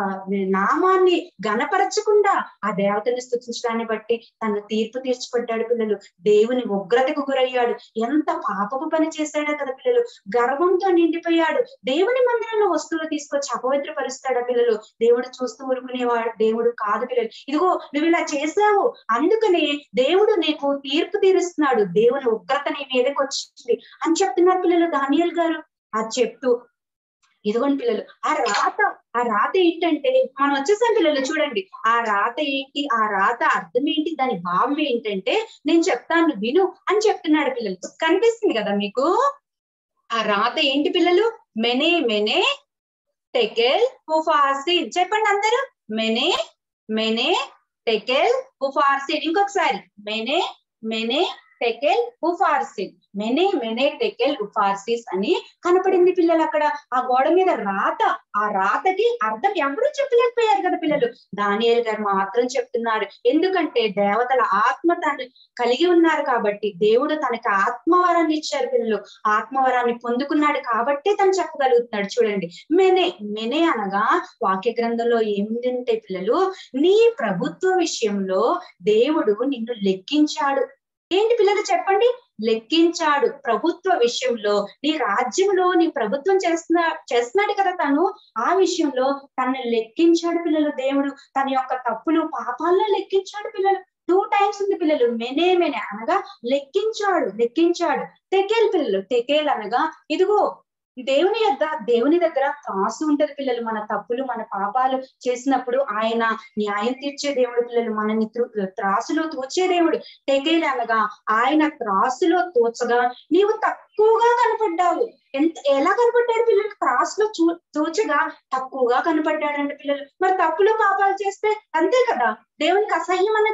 నామాన్ని ఘనపరచకుండా ఆ దేవతని స్తుతించడాన్ని బట్టి తన తీర్పు తీర్చిపడ్డాడు పిల్లలు. దేవుని ఉగ్రతకు గురయ్యాడు. ఎంత పాపపు పని చేశాడా కదా పిల్లలు, గర్వంతో నిండిపోయాడు. దేవుని మందిరం వస్తువులు తీసుకొచ్చి అపవిత్ర పరుస్తాడా పిల్లలు? దేవుడు చూస్తూ ఊరుకునేవాడు దేవుడు కాదు పిల్లలు. ఇదిగో నువ్వు ఇలా చేసావు, అందుకనే దేవుడు నీకు తీర్పు తీరుస్తున్నాడు, దేవుని ఉగ్రత నీ మీదకి వచ్చింది అని చెప్తున్నారు పిల్లలు దానియేలు గారు. అది చెప్తూ ఇదిగోండి పిల్లలు, ఆ రాత ఆ రాత ఏంటంటే మనం వచ్చేసాం పిల్లలు చూడండి, ఆ రాత ఏంటి, ఆ రాత అర్థం ఏంటి, దాని భావం ఏంటంటే నేను చెప్తాను విను అని చెప్తున్నాడు పిల్లలు. కనిపిస్తుంది కదా మీకు ఆ రాత ఏంటి పిల్లలు? మెనే మెనే టెకెల్ హుఫాసిన్. చెప్పండి అందరూ, మెనే మెనే టెకెల్ హుఫాసిన్. ఇంకొకసారి మెనే మెనే టెకెల్ హుఫార్సిన్, మెనే మెనే టెకెల్ హుఫార్సిస్ అని కనపడింది పిల్లలు. అక్కడ ఆ గోడ మీద రాత, ఆ రాతకి అర్థం ఎవరూ చెప్పలేకపోయారు కదా పిల్లలు. దానియేలు గారు మాత్రం చెప్తున్నాడు, ఎందుకంటే దేవతల ఆత్మ తను కలిగి ఉన్నారు కాబట్టి, దేవుడు తనకి ఆత్మవరాన్ని ఇచ్చారు పిల్లలు, ఆత్మవరాన్ని పొందుకున్నాడు కాబట్టి తను చెప్పగలుగుతున్నాడు. చూడండి మెనే మెనే అనగా వాక్య గ్రంథంలో ఏముందంటే పిల్లలు, నీ ప్రభుత్వ విషయంలో దేవుడు నిన్ను లెక్కించాడు. ఏంటి పిల్లలు చెప్పండి, లెక్కించాడు. ప్రభుత్వ విషయంలో నీ రాజ్యంలో నీ ప్రభుత్వం చేస్తున్నా చేస్తున్నాడు కదా తను, ఆ విషయంలో తనని లెక్కించాడు పిల్లలు. దేవుడు తన యొక్క తప్పులు పాపాలను లెక్కించాడు పిల్లలు. టూ టైమ్స్ ఉంది పిల్లలు, మెనే మెనే అనగా లెక్కించాడు లెక్కించాడు. టెకేల్ పిల్లలు, టెకేల్ అనగా ఇదిగో దేవుని యొక్క దేవుని దగ్గర త్రాసు ఉంటది పిల్లలు. మన తప్పులు మన పాపాలు చేసినప్పుడు ఆయన న్యాయం తీర్చే దేవుడు పిల్లలు, మనని త్రాసులో తూచే దేవుడు. టెకేల్ అనగా ఆయన త్రాసులో తూచగా నీవు తక్కువగా కనపడ్డావు. ఎంత ఎలా కనపడ్డాడు పిల్లలు? త్రాసులో చూ తూచగా తక్కువగా కనపడ్డాడంటే పిల్లలు. మరి తప్పులు పాపాలు చేస్తే అంతే కదా, దేవునికి అసహ్యమైన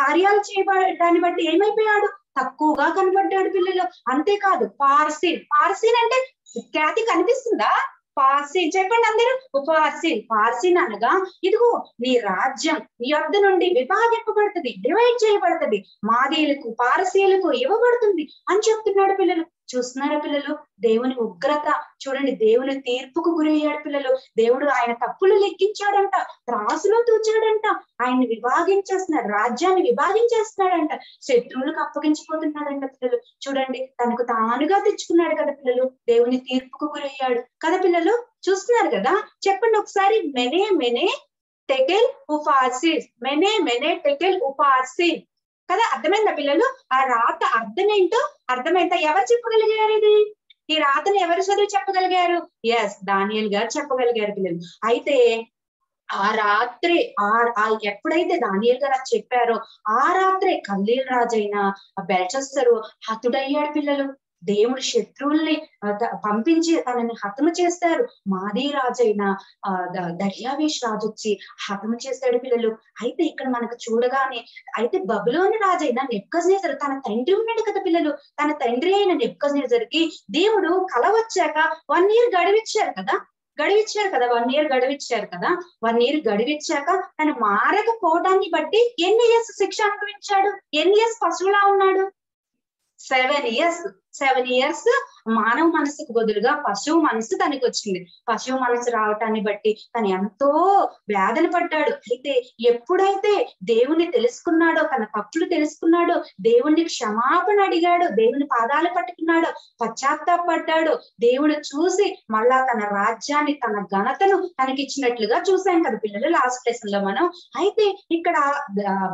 కార్యాలు చేయబడాన్ని బట్టి ఏమైపోయాడు? తక్కువగా కనపడ్డాడు పిల్లలు. అంతేకాదు పార్సిన్, పార్సిన్ అంటే ఖ్యాతి కనిపిస్తుందా? పార్సిన్ చెప్పండి అందరూ, పార్సిన్. పార్సిన్ అనగా ఇదిగో నీ రాజ్యం నీ యొద్ద నుండి విభాగింపబడుతుంది, డివైడ్ చేయబడుతుంది, మాదీయులకు పారసీయులకు ఇవ్వబడుతుంది అని చెప్తున్నాడు పిల్లలు. చూస్తున్నారా పిల్లలు దేవుని ఉగ్రత? చూడండి దేవుని తీర్పుకు గురయ్యాడు పిల్లలు. దేవుడు ఆయన తప్పులు లెక్కించాడంట, త్రాసులో తూచాడంట, ఆయన విభాగించేస్తున్నాడు, రాజ్యాన్ని విభాగించేస్తున్నాడంట, శత్రువులకు అప్పగించిపోతున్నాడంట పిల్లలు. చూడండి తనకు తానుగా తెచ్చుకున్నాడు కదా పిల్లలు, దేవుని తీర్పుకు గురయ్యాడు కదా పిల్లలు. చూస్తున్నారు కదా, చెప్పండి ఒకసారి, మెనే మెనే టెకెల్ హుఫార్సిన్, మెనే మెనే టెకెల్ హుఫార్సిన్ కదా. అర్థమైందా పిల్లలు? ఆ రాత అర్థం ఏంటో అర్థమైందా? ఎవరు చెప్పగలిగారు ఇది? ఈ రాతను ఎవరు చదివి చెప్పగలిగారు? ఎస్, దానియేలు గారు చెప్పగలిగారు పిల్లలు. అయితే ఆ రాత్రి ఆ ఎప్పుడైతే దానియేలు గారు అది చెప్పారో ఆ రాత్రే కల్దీయుల రాజైన బెల్షస్సరు హతుడయ్యాడు పిల్లలు. దేవుడు శత్రువుల్ని పంపించి తనని హతము చేస్తారు. మాదీ రాజైన ఆ దర్యావేష్ రాజు వచ్చి హతము చేశాడు పిల్లలు. అయితే ఇక్కడ మనకు చూడగానే, అయితే బబులోని రాజైన నెబుకద్నెజరు తన తండ్రి ఉన్నాడు కదా పిల్లలు, తన తండ్రి అయిన నెబుకద్నెజరుకి దేవుడు కల వచ్చాక వన్ ఇయర్ గడివిచ్చారు కదా గడివిచ్చారు కదా వన్ ఇయర్ గడివిచ్చారు కదా వన్ ఇయర్ గడివిచ్చాక తను మారకపోవడాన్ని బట్టి ఎన్ని ఇయర్స్ శిక్ష అనుభవించాడు? ఎన్ని ఇయర్స్ పశువులా ఉన్నాడు? సెవెన్ ఇయర్స్ సెవెన్ ఇయర్స్ మానవ మనసుకు బదులుగా పశువు మనసు తనకు వచ్చింది. పశువు మనసు రావటాన్ని బట్టి తను ఎంతో వేదన పడ్డాడు. అయితే ఎప్పుడైతే దేవుణ్ణి తెలుసుకున్నాడో, తన తప్పులు తెలుసుకున్నాడో, దేవుణ్ణి క్షమాపణ అడిగాడో, దేవుని పాదాలు పట్టుకున్నాడో, పశ్చాత్తాపడ్డాడో, దేవుడు చూసి మళ్ళా తన రాజ్యాన్ని తన ఘనతను తనకిచ్చినట్లుగా చూసాం కదా పిల్లలు లాస్ట్ లెసన్ లో మనం. అయితే ఇక్కడ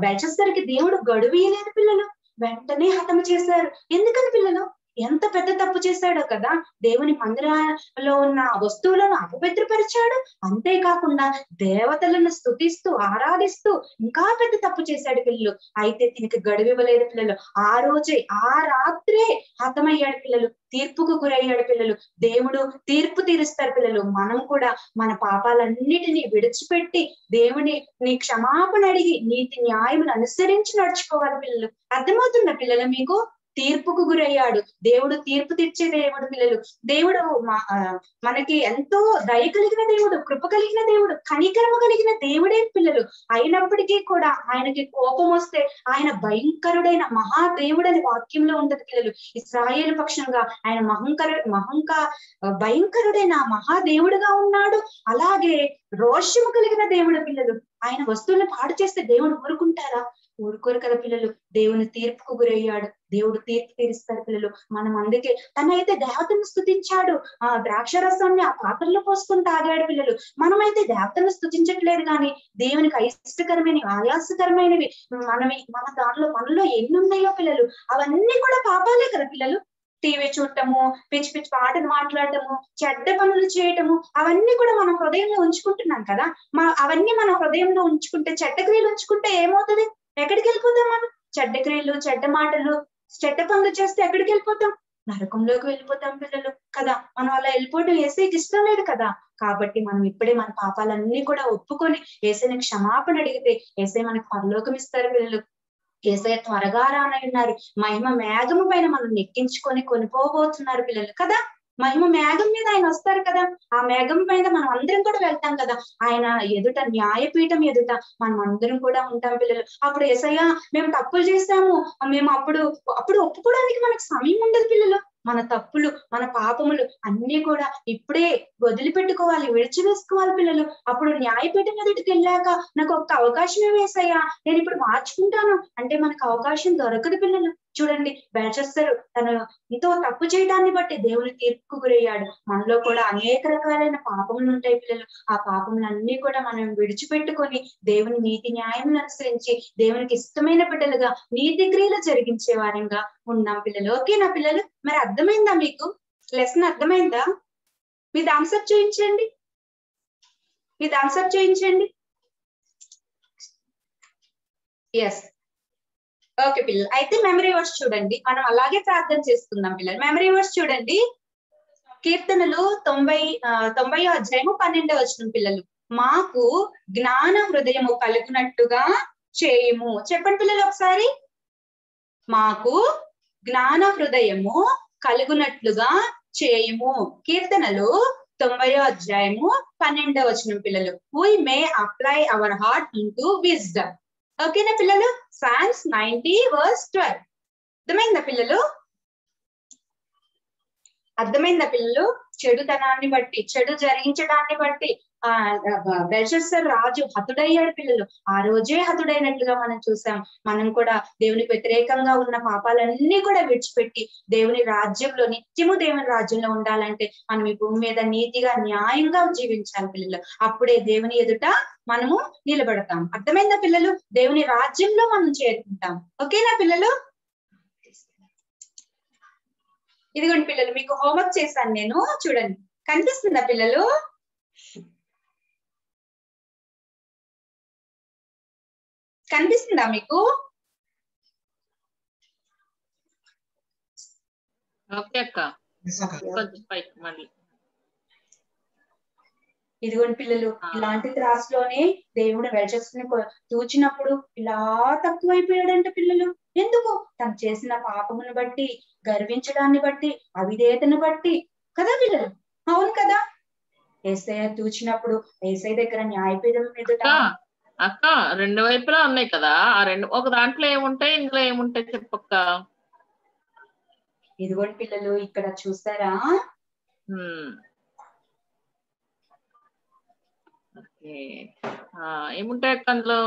బెల్షస్సరుకి దేవుడు గడువు ఇయ్యలేదు పిల్లలు, వెంటనే హతము చేశారు. ఎందుకని పిల్లలు? ఎంత పెద్ద తప్పు చేశాడో కదా, దేవుని మందిరంలో ఉన్న వస్తువులను అపవిత్రపరిచాడు, అంతేకాకుండా దేవతలను స్తుతిస్తూ ఆరాధిస్తూ ఇంకా పెద్ద తప్పు చేశాడు పిల్లలు. అయితే దీనికి గడువు ఇవ్వలేదు పిల్లలు. ఆ రోజే ఆ రాత్రే హతమయ్యాడు పిల్లలు, తీర్పుకు గురయ్యాడు పిల్లలు. దేవుడు తీర్పు తీరుస్తారు పిల్లలు. మనం కూడా మన పాపాలన్నిటినీ విడిచిపెట్టి దేవుని నీ క్షమాపణ అడిగి నీతి న్యాయమును అనుసరించి నడుచుకోవాలి పిల్లలు. అర్థమవుతుందా పిల్లలు మీకు? తీర్పుకు గురయ్యాడు దేవుడు, తీర్పు తీర్చే దేవుడు పిల్లలు. దేవుడు మనకి ఎంతో దయ కలిగిన దేవుడు, కృప కలిగిన దేవుడు, కనికరమ కలిగిన దేవుడే పిల్లలు. అయినప్పటికీ కూడా ఆయనకి కోపం వస్తే ఆయన భయంకరుడైన మహాదేవుడు అని వాక్యంలో ఉంటది పిల్లలు. ఇశ్రాయేలు పక్షంగా ఆయన మహంకర మహంకా భయంకరుడైన మహాదేవుడుగా ఉన్నాడు. అలాగే రోషము కలిగిన దేవుడు పిల్లలు. ఆయన వస్తువులను పాడు చేస్తే దేవుడు ఊరుకుంటారా? ఊరుకోరు కదా పిల్లలు. దేవుని తీర్పుకు గురయ్యాడు, దేవుడు తీర్పు తీరుస్తారు పిల్లలు. మనం అందుకే తనైతే దేవతను స్తుతించాడు, ఆ ద్రాక్ష రసాన్ని ఆ పాత్రలో పోసుకొని తాగాడు పిల్లలు. మనమైతే దేవతను స్తుతించట్లేదు కానీ దేవునికి అయిష్టకరమైనవి ఆయాసకరమైనవి మనవి మన దానిలో మనలో ఎన్ని ఉన్నాయో పిల్లలు, అవన్నీ కూడా పాపాలే కదా పిల్లలు. టీవీ చూడటము, పిచ్చి పిచ్చి పాటలు మాట్లాడటము, చెడ్డ పనులు చేయటము, అవన్నీ కూడా మన హృదయంలో ఉంచుకుంటున్నాం కదా. మా అవన్నీ మన హృదయంలో ఉంచుకుంటే, చెడ్డ క్రియలు ఉంచుకుంటే ఏమవుతుంది? ఎక్కడికి వెళ్ళిపోతాం మనం? చెడ్డ క్రియలు, చెడ్డ మాటలు, చెడ్డ పనులు చేస్తే ఎక్కడికి వెళ్ళిపోతాం? నరకంలోకి వెళ్ళిపోతాం పిల్లలు కదా. మనం అలా వెళ్ళిపోవడం ఏసైకి ఇష్టం లేదు కదా. కాబట్టి మనం ఇప్పుడే మన పాపాలన్నీ కూడా ఒప్పుకొని ఏసైని క్షమాపణ అడిగితే ఏసై మనకు పరలోకం ఇస్తారు పిల్లలు. ఏసై త్వరగా రానై ఉన్నారు. మహిమ మేఘము పైన మనం నెక్కించుకొని కొనిపోబోతున్నారు పిల్లలు కదా. మహిమ మేఘం మీద ఆయన వస్తారు కదా. ఆ మేఘం మీద మనం అందరం కూడా వెళ్తాం కదా. ఆయన ఎదుట, న్యాయపీఠం ఎదుట మనం అందరం కూడా ఉంటాం పిల్లలు. అప్పుడు ఏసయ్యా మేము తప్పులు చేస్తాము, మేము అప్పుడు అప్పుడు ఒప్పుకోవడానికి మనకు సమయం ఉండదు పిల్లలు. మన తప్పులు, మన పాపములు అన్ని కూడా ఇప్పుడే వదిలిపెట్టుకోవాలి, విడిచివేసుకోవాలి పిల్లలు. అప్పుడు న్యాయపీఠం ఎదుటికి వెళ్ళాక నాకు ఒక్క అవకాశం వేసాయా, నేను ఇప్పుడు మార్చుకుంటాను అంటే మనకు అవకాశం దొరకదు పిల్లలు. చూడండి, బెల్షస్సరు తను ఎంతో తప్పు చేయడాన్ని బట్టి దేవుని తీర్పుకు గురయ్యాడు. మనలో కూడా అనేక రకాలైన పాపములు ఉంటాయి పిల్లలు. ఆ పాపములన్నీ కూడా మనం విడిచిపెట్టుకొని దేవుని నీతి న్యాయములను అనుసరించి దేవునికి ఇష్టమైన బిడ్డలుగా, నీతి క్రియలు జరిగించే వారంగా ఉన్నాం పిల్లలు. ఓకే నా పిల్లలు, మరి అర్థమైందా మీకు? లెసన్ అర్థమైందా? మీ థమ్సప్ చేయించండి, మీ థమ్సప్ చేయించండి. ఎస్, ఓకే పిల్లలు. అయితే మెమరీ వర్స్ చూడండి, మనం అలాగే ప్రార్థన చేసుకుందాం పిల్లలు. మెమరీ వర్స్ చూడండి, కీర్తనలు తొంభై తొంభై అధ్యాయము పన్నెండవ వచనం పిల్లలు. మాకు జ్ఞాన హృదయము కలుగునట్టుగా చేయము. చెప్పండి పిల్లలు ఒకసారి, మాకు జ్ఞాన హృదయము కలుగునట్లుగా చేయము. కీర్తనలు తొంభయో అధ్యాయము పన్నెండవ వచనం పిల్లలు. We may apply our heart into wisdom. ఓకేనా పిల్లలు? Psalms ninety verse twelve. అర్థమైందా పిల్లలు? అర్థమైందా పిల్లలు? చెడుతనాన్ని బట్టి, చెడు జరిగించడాన్ని బట్టి ఆ బెల్షస్సర్ రాజు హతుడయ్యాడు పిల్లలు. ఆ రోజే హతుడైనట్లుగా మనం చూసాం. మనం కూడా దేవునికి వ్యతిరేకంగా ఉన్న పాపాలన్నీ కూడా విడిచిపెట్టి దేవుని రాజ్యంలో, నిత్యము దేవుని రాజ్యంలో ఉండాలంటే మనం ఈ భూమి మీద నీతిగా, న్యాయంగా జీవించాలి పిల్లలు. అప్పుడే దేవుని ఎదుట మనము నిలబడతాం. అర్థమైందా పిల్లలు? దేవుని రాజ్యంలో మనం చేరుకుంటాం. ఓకేనా పిల్లలు? ఇదిగోండి పిల్లలు, మీకు హోంవర్క్ చేశాను నేను. చూడండి, కనిపిస్తుందా పిల్లలు? కనిపిస్తుందా మీకు? ఇదిగోండి పిల్లలు, ఇలాంటి త్రాసులోనే దేవుడు బెల్షస్సర్ని చూచినప్పుడు ఇలా తక్కువైపోయాడంట పిల్లలు. ఎందుకు? తను చేసిన పాపమును బట్టి, గర్వించడాన్ని బట్టి, అవిధేయతను బట్టి కదా పిల్లలు. అవును కదా. ఏసయ్య చూచినప్పుడు ఏసై దగ్గర న్యాయపీఠం మీద అక్క రెండు వైపులా ఉన్నాయి కదా. ఆ రెండు, ఒక దాంట్లో ఏముంటాయి, ఇందులో ఏముంటాయి చెప్పక్క. ఇదిగోండి పిల్లలు, ఇక్కడ చూసారా? ఏముంటాయి అక్క అందులో?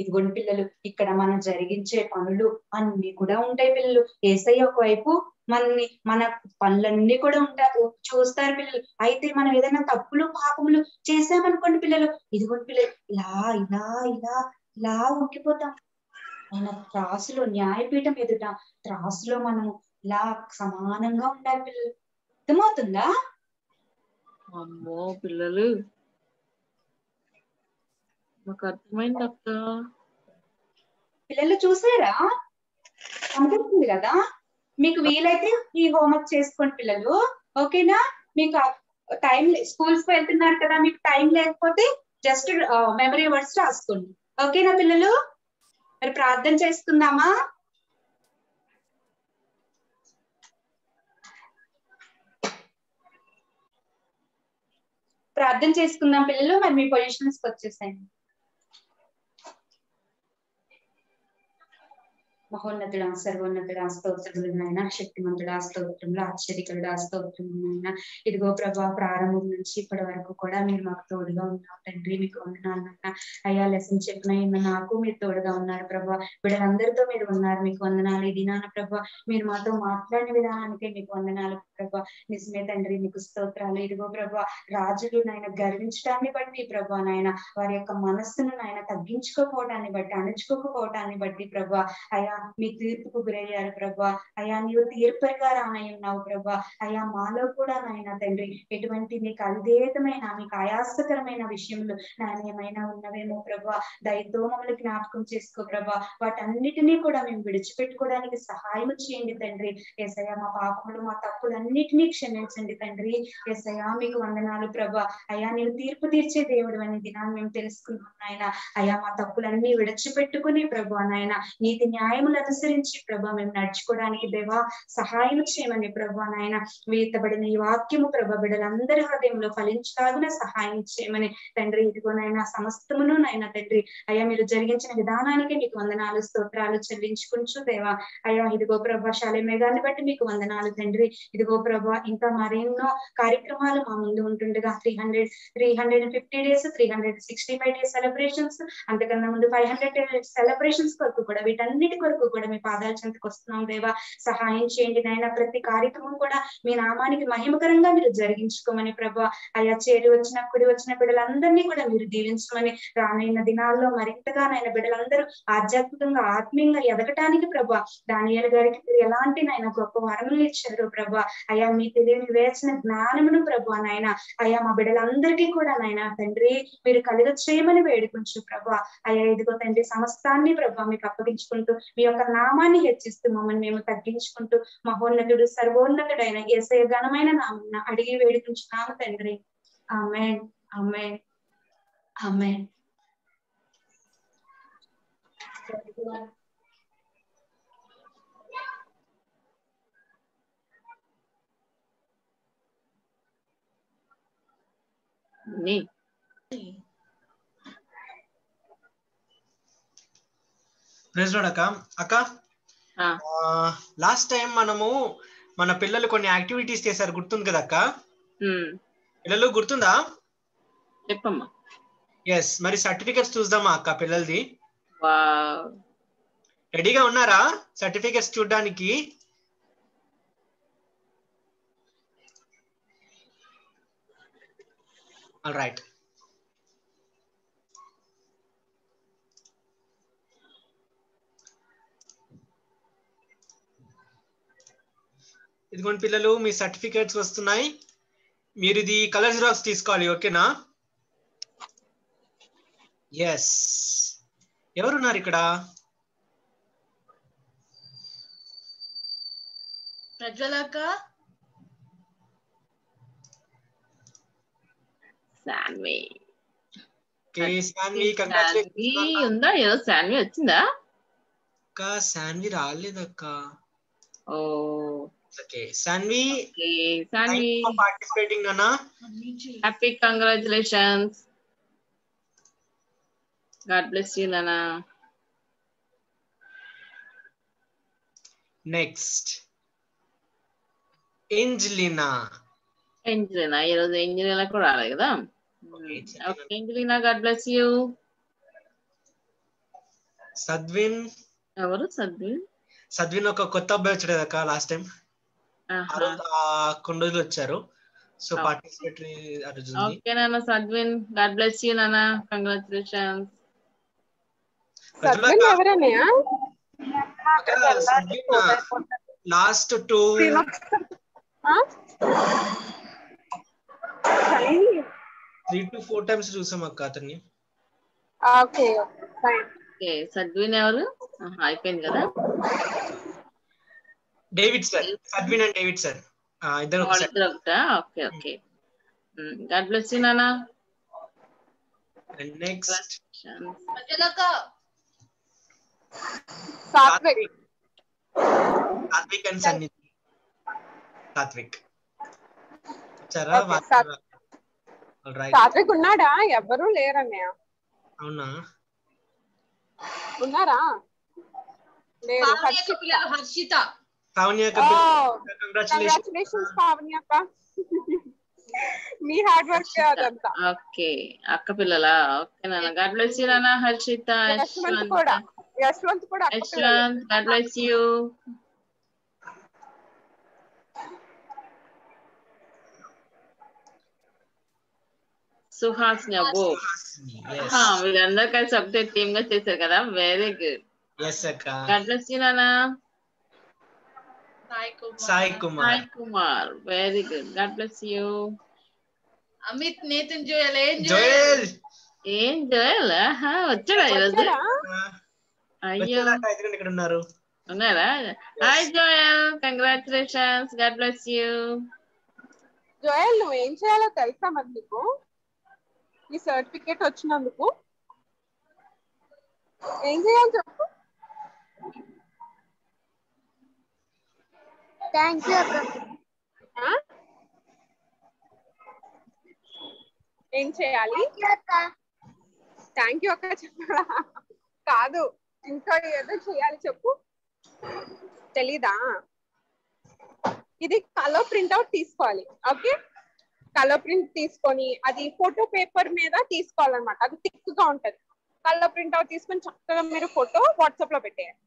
ఇదిగోండి పిల్లలు, ఇక్కడ మనం జరిగించే పనులు అన్ని కూడా ఉంటాయి పిల్లలు. ఏసయ్య ఒకవైపు మనల్ని, మన పనులన్నీ కూడా ఉంటారు, చూస్తారు పిల్లలు. అయితే మనం ఏదైనా తప్పులు, పాపములు చేసామనుకోండి పిల్లలు, ఇదిగోండి పిల్లలు ఇలా ఇలా ఇలా ఇలా ఉండిపోతాం. మన త్రాసులో, న్యాయపీఠం ఎదుట త్రాసులో మనం ఇలా సమానంగా ఉండాలి పిల్లలు. అర్థమవుతుందా? అమ్మో పిల్లలు, నాకు అర్థమైంది అక్క. పిల్లలు చూసారా? అనిపిస్తుంది కదా. మీకు వీలైతే ఈ హోంవర్క్ చేసుకోండి పిల్లలు. ఓకేనా? మీకు టైం, స్కూల్స్ కి వెళ్తున్నారు కదా, మీకు టైం లేకపోతే జస్ట్ మెమరీ వర్డ్స్ రాసుకోండి. ఓకేనా పిల్లలు? మరి ప్రార్థన చేసుకుందామా? ప్రార్థన చేసుకుందాం పిల్లలు. మరి మీ పొజిషన్స్ వచ్చేసాయండి. మహోన్నతుడా, సర్వోన్నతుడా, స్తోత్రములు నాయనా. శక్తిమంతుడా, స్తోత్రములు. ఆశ్చర్యకరుడా, స్తోత్రములు నాయనా. ఇదిగో ప్రభా, ప్రారంభం నుంచి ఇప్పటి వరకు కూడా మీరు మాకు తోడుగా ఉన్నారు తండ్రి. మీకు వందనాలు నాయనా. అయ్యా, లెసన్ చెప్పిన నాకు మీరు తోడుగా ఉన్నారు ప్రభా. వీళ్ళందరితో మీరు ఉన్నారు, మీకు వందనాలు. ఇది నాన్న ప్రభా, మీరు మాతో మాట్లాడిన విధానానికి మీకు వందనాలు ప్రభా. నిజమే తండ్రి, మీకు స్తోత్రాలు. ఇదిగో ప్రభా, రాజులు నాయన గర్వించడాన్ని బట్టి ప్రభా నాయన, వారి యొక్క మనస్సును నాయన తగ్గించుకోపోవటాన్ని బట్టి, అణుచుకోకపోవటాన్ని బట్టి ప్రభా అయ్యా, మీ తీర్పుకు గురయ్యారు ప్రభువా. అయ్యా నీవు తీర్పుకారమైన ఉన్నావు ప్రభువా. అయ్యా మాలో కూడా నాయన తండ్రి ఎటువంటి మీకు అవిధేయతమైన మీకు ఆయాసకరమైన విషయంలో నాయన ఏమైనా ఉన్నవేమో ప్రభువా, దయతో మమ్మల్ని జ్ఞాపకం చేసుకో ప్రభువా. వాటన్నిటినీ కూడా మేము విడిచిపెట్టుకోవడానికి సహాయం చేయండి తండ్రి. ఏసయ్యా మా పాపములు మా తప్పులన్నిటినీ క్షమించండి తండ్రి. ఏసయ్యా మీకు వందనాలు ప్రభువా. అయ్యా నేను తీర్పు తీర్చే దేవుడు అనే దినాన్ని మేము తెలుసుకున్నాం నాయన. అయ్యా మా తప్పులన్నీ విడిచిపెట్టుకుని ప్రభువా నాయన నీతి న్యాయములు అనుసరించి ప్రభా మేము నడుచుకోవడానికి దేవా సహాయం చేయమని ప్రభువా నాయన వేతబడిన ఈ వాక్యము ప్రభా బిడ్డలందరి హృదయంలో ఫలించలాగిన సహాయం చేయమని తండ్రి. ఇదిగో నాయన సమస్తమును నాయన తండ్రి అయ్యా మీరు జరిగించిన విధానానికి మీకు వందనాలు స్తోత్రాలు చెల్లించుకుంటూ దేవా. అయ్యా ఇదిగో ప్రభా శాలే మేఘాన్ని బట్టి మీకు వందనాలు తండ్రి. ఇదిగో ప్రభా ఇంకా మరెన్నో కార్యక్రమాలు మా ముందు ఉంటుండగా three hundred three hundred fifty days three hundred sixty five days celebrations, అంతకన్నా ముందు ఫైవ్ హండ్రెడ్ సెలబ్రేషన్స్ కొరకు కూడా వీటన్నిటి కొరకు కూడా మీ పాదాల చెంతకు వస్తున్నాం దేవా. సహాయం చేయండి నాయన. ప్రతి కార్యక్రమం కూడా మీ నామానికి మహిమకరంగా మీరు జరిగించుకోమని ప్రభా. అయ్యా చేరి వచ్చిన కుడి వచ్చిన బిడ్డలందరినీ కూడా మీరు దీవించుకోమని రానైన దినాల్లో మరింతగా నాయన బిడ్డలందరూ ఆధ్యాత్మికంగా ఆత్మీయంగా ఎదగటానికి ప్రభా దానియేలు గారికి మీరు ఎలాంటి నాయన గొప్ప వరములు ఇచ్చారు ప్రభా. అయ్యా మీ తెలియని వేసిన జ్ఞానమును ప్రభా నాయన అయ్యా మా బిడ్డలందరికీ కూడా నాయన తండ్రి మీరు కలుగ చేయమని వేడుకుంటూ ప్రభా. అయ్యా ఇదిగో తండ్రి సమస్తాన్ని ప్రభా మీకు అప్పగించుకుంటూ మీ యొక్క నామాన్ని హెచ్చిస్తూ మమ్మల్ని మేము తగ్గించుకుంటూ మహోన్నతుడు సర్వోన్నతుడైన యేసయ్య ఘనమైన నామమున అడిగి వేడుకుంటున్నాము తండ్రి. ఆమేన్ ఆమేన్ ఆమేన్. ప్రైజ్ లార్డ్ అక్క. అక్క లాస్ట్ టైం మనము మన పిల్లలు కొన్ని యాక్టివిటీస్ చేశారు గుర్తుంది కదా అక్క? పిల్లలు గుర్తుందా? చెప్పమ్మా. ఎస్ మరి సర్టిఫికెట్స్ చూద్దామా అక్క పిల్లలది? రెడీగా ఉన్నారా సర్టిఫికెట్స్ చూడడానికి? All right. ఇదిగోండి పిల్లలు మీ సర్టిఫికేట్స్ వస్తున్నాయి. మీరు ఇది కలర్ జిరాక్స్ తీసుకోవాలి, ఓకేనా? ఎస్. ఎవరున్నారు ఇక్కడ? ప్రజ్వలక్క, సాన్వి. Okay Sanvi, congratulations. ఉందా ఏదో సాన్వి వచ్చిందా? అక్క సాన్వి రాలేదక్క. Oh okay Sanvi, Sanvi participating అన్న. Happy congratulations. God bless you నాన్న. Next Angelina. ఏంజెలినా ఈ రోజు ఏంజెలినా కూడా రాలేదు కదా? Okay Angelina God bless you. Sadvin. ఎవరు సద్విన్? సద్విన్ ఒక కొత్త అబ్బాయి వచ్చాడు కదా లాస్ట్ టైం, కొన్ని రోజులు వచ్చారు. సో పార్టిసిపేటరీ ఓకే నాన్న. సద్విన్ గాడ్ బ్లెస్ యు నాన్న. కంగ్రాట్యులేషన్స్. సద్విన్ ఎవరనేయా? Last two three to four times చూసాం అక్క అతన్ని. ఓకే ఓకే సద్విన్ ఎవరు? అయిపోయింది కదా. David sir, Sadvin and David sir ఇద్దరు ఒకట. Okay okay God bless you నానా. అండ్ నెక్స్ట్ ప్రజలక సాత్విక్. సాత్విక్ అండ్ సన్నిధి. సాత్విక్ చరా వాట్. All right. సాత్విక్ ఉన్నాడా? ఎవరు లేరనే. అవునా ఉన్నారా? నేను హర్షిత. హర్షిత పావనియా క కంగ్రాట్యులేషన్స్ పావనియా క. మీ హార్డ్ వర్క్ అదంతా. ఓకే అక్క పిల్లలా. ఓకే నాన్న గాడ్ బ్లెస్ యు నాన్న. హర్షిత, యశ్వంత్ కూడా. యశ్వంత్ కూడా అక్క పిల్లలా. Yashwant God bless you. Suhasini అబ్బో. వీళ్ళందరూ కలిసి ఒకటే టీమ్ గా చేశారు కదా, very good. Yes, Akka. God bless you, Nana. Sai Kumar. Sai Kumar. Sai Kumar. Very good. God bless you. Amit, Nathan, Joel, Angel. Joel. Angel, huh? What's that? What's that? Yes. Hi, Joel. Congratulations. God bless you. Joel, you ain't sure how to tell somebody. This certificate is not good. Ain't you? Thank you, Akka. ఏం చేయాలి? Thank you అక్క చెప్పడా? కాదు ఇంకా ఏదో చేయాలి చెప్పు. తెలీదా? ఇది కలర్ ప్రింట్అవుట్ తీసుకోవాలి. ఓకే, కలర్ ప్రింట్ తీసుకొని అది ఫోటో పేపర్ మీద తీసుకోవాలన్నమాట. అది థిక్ గా ఉంటది. కలర్ ప్రింట్అవుట్ తీసుకొని చక్కగా మీరు ఫోటో వాట్సాప్ లో పెట్టేయాలి.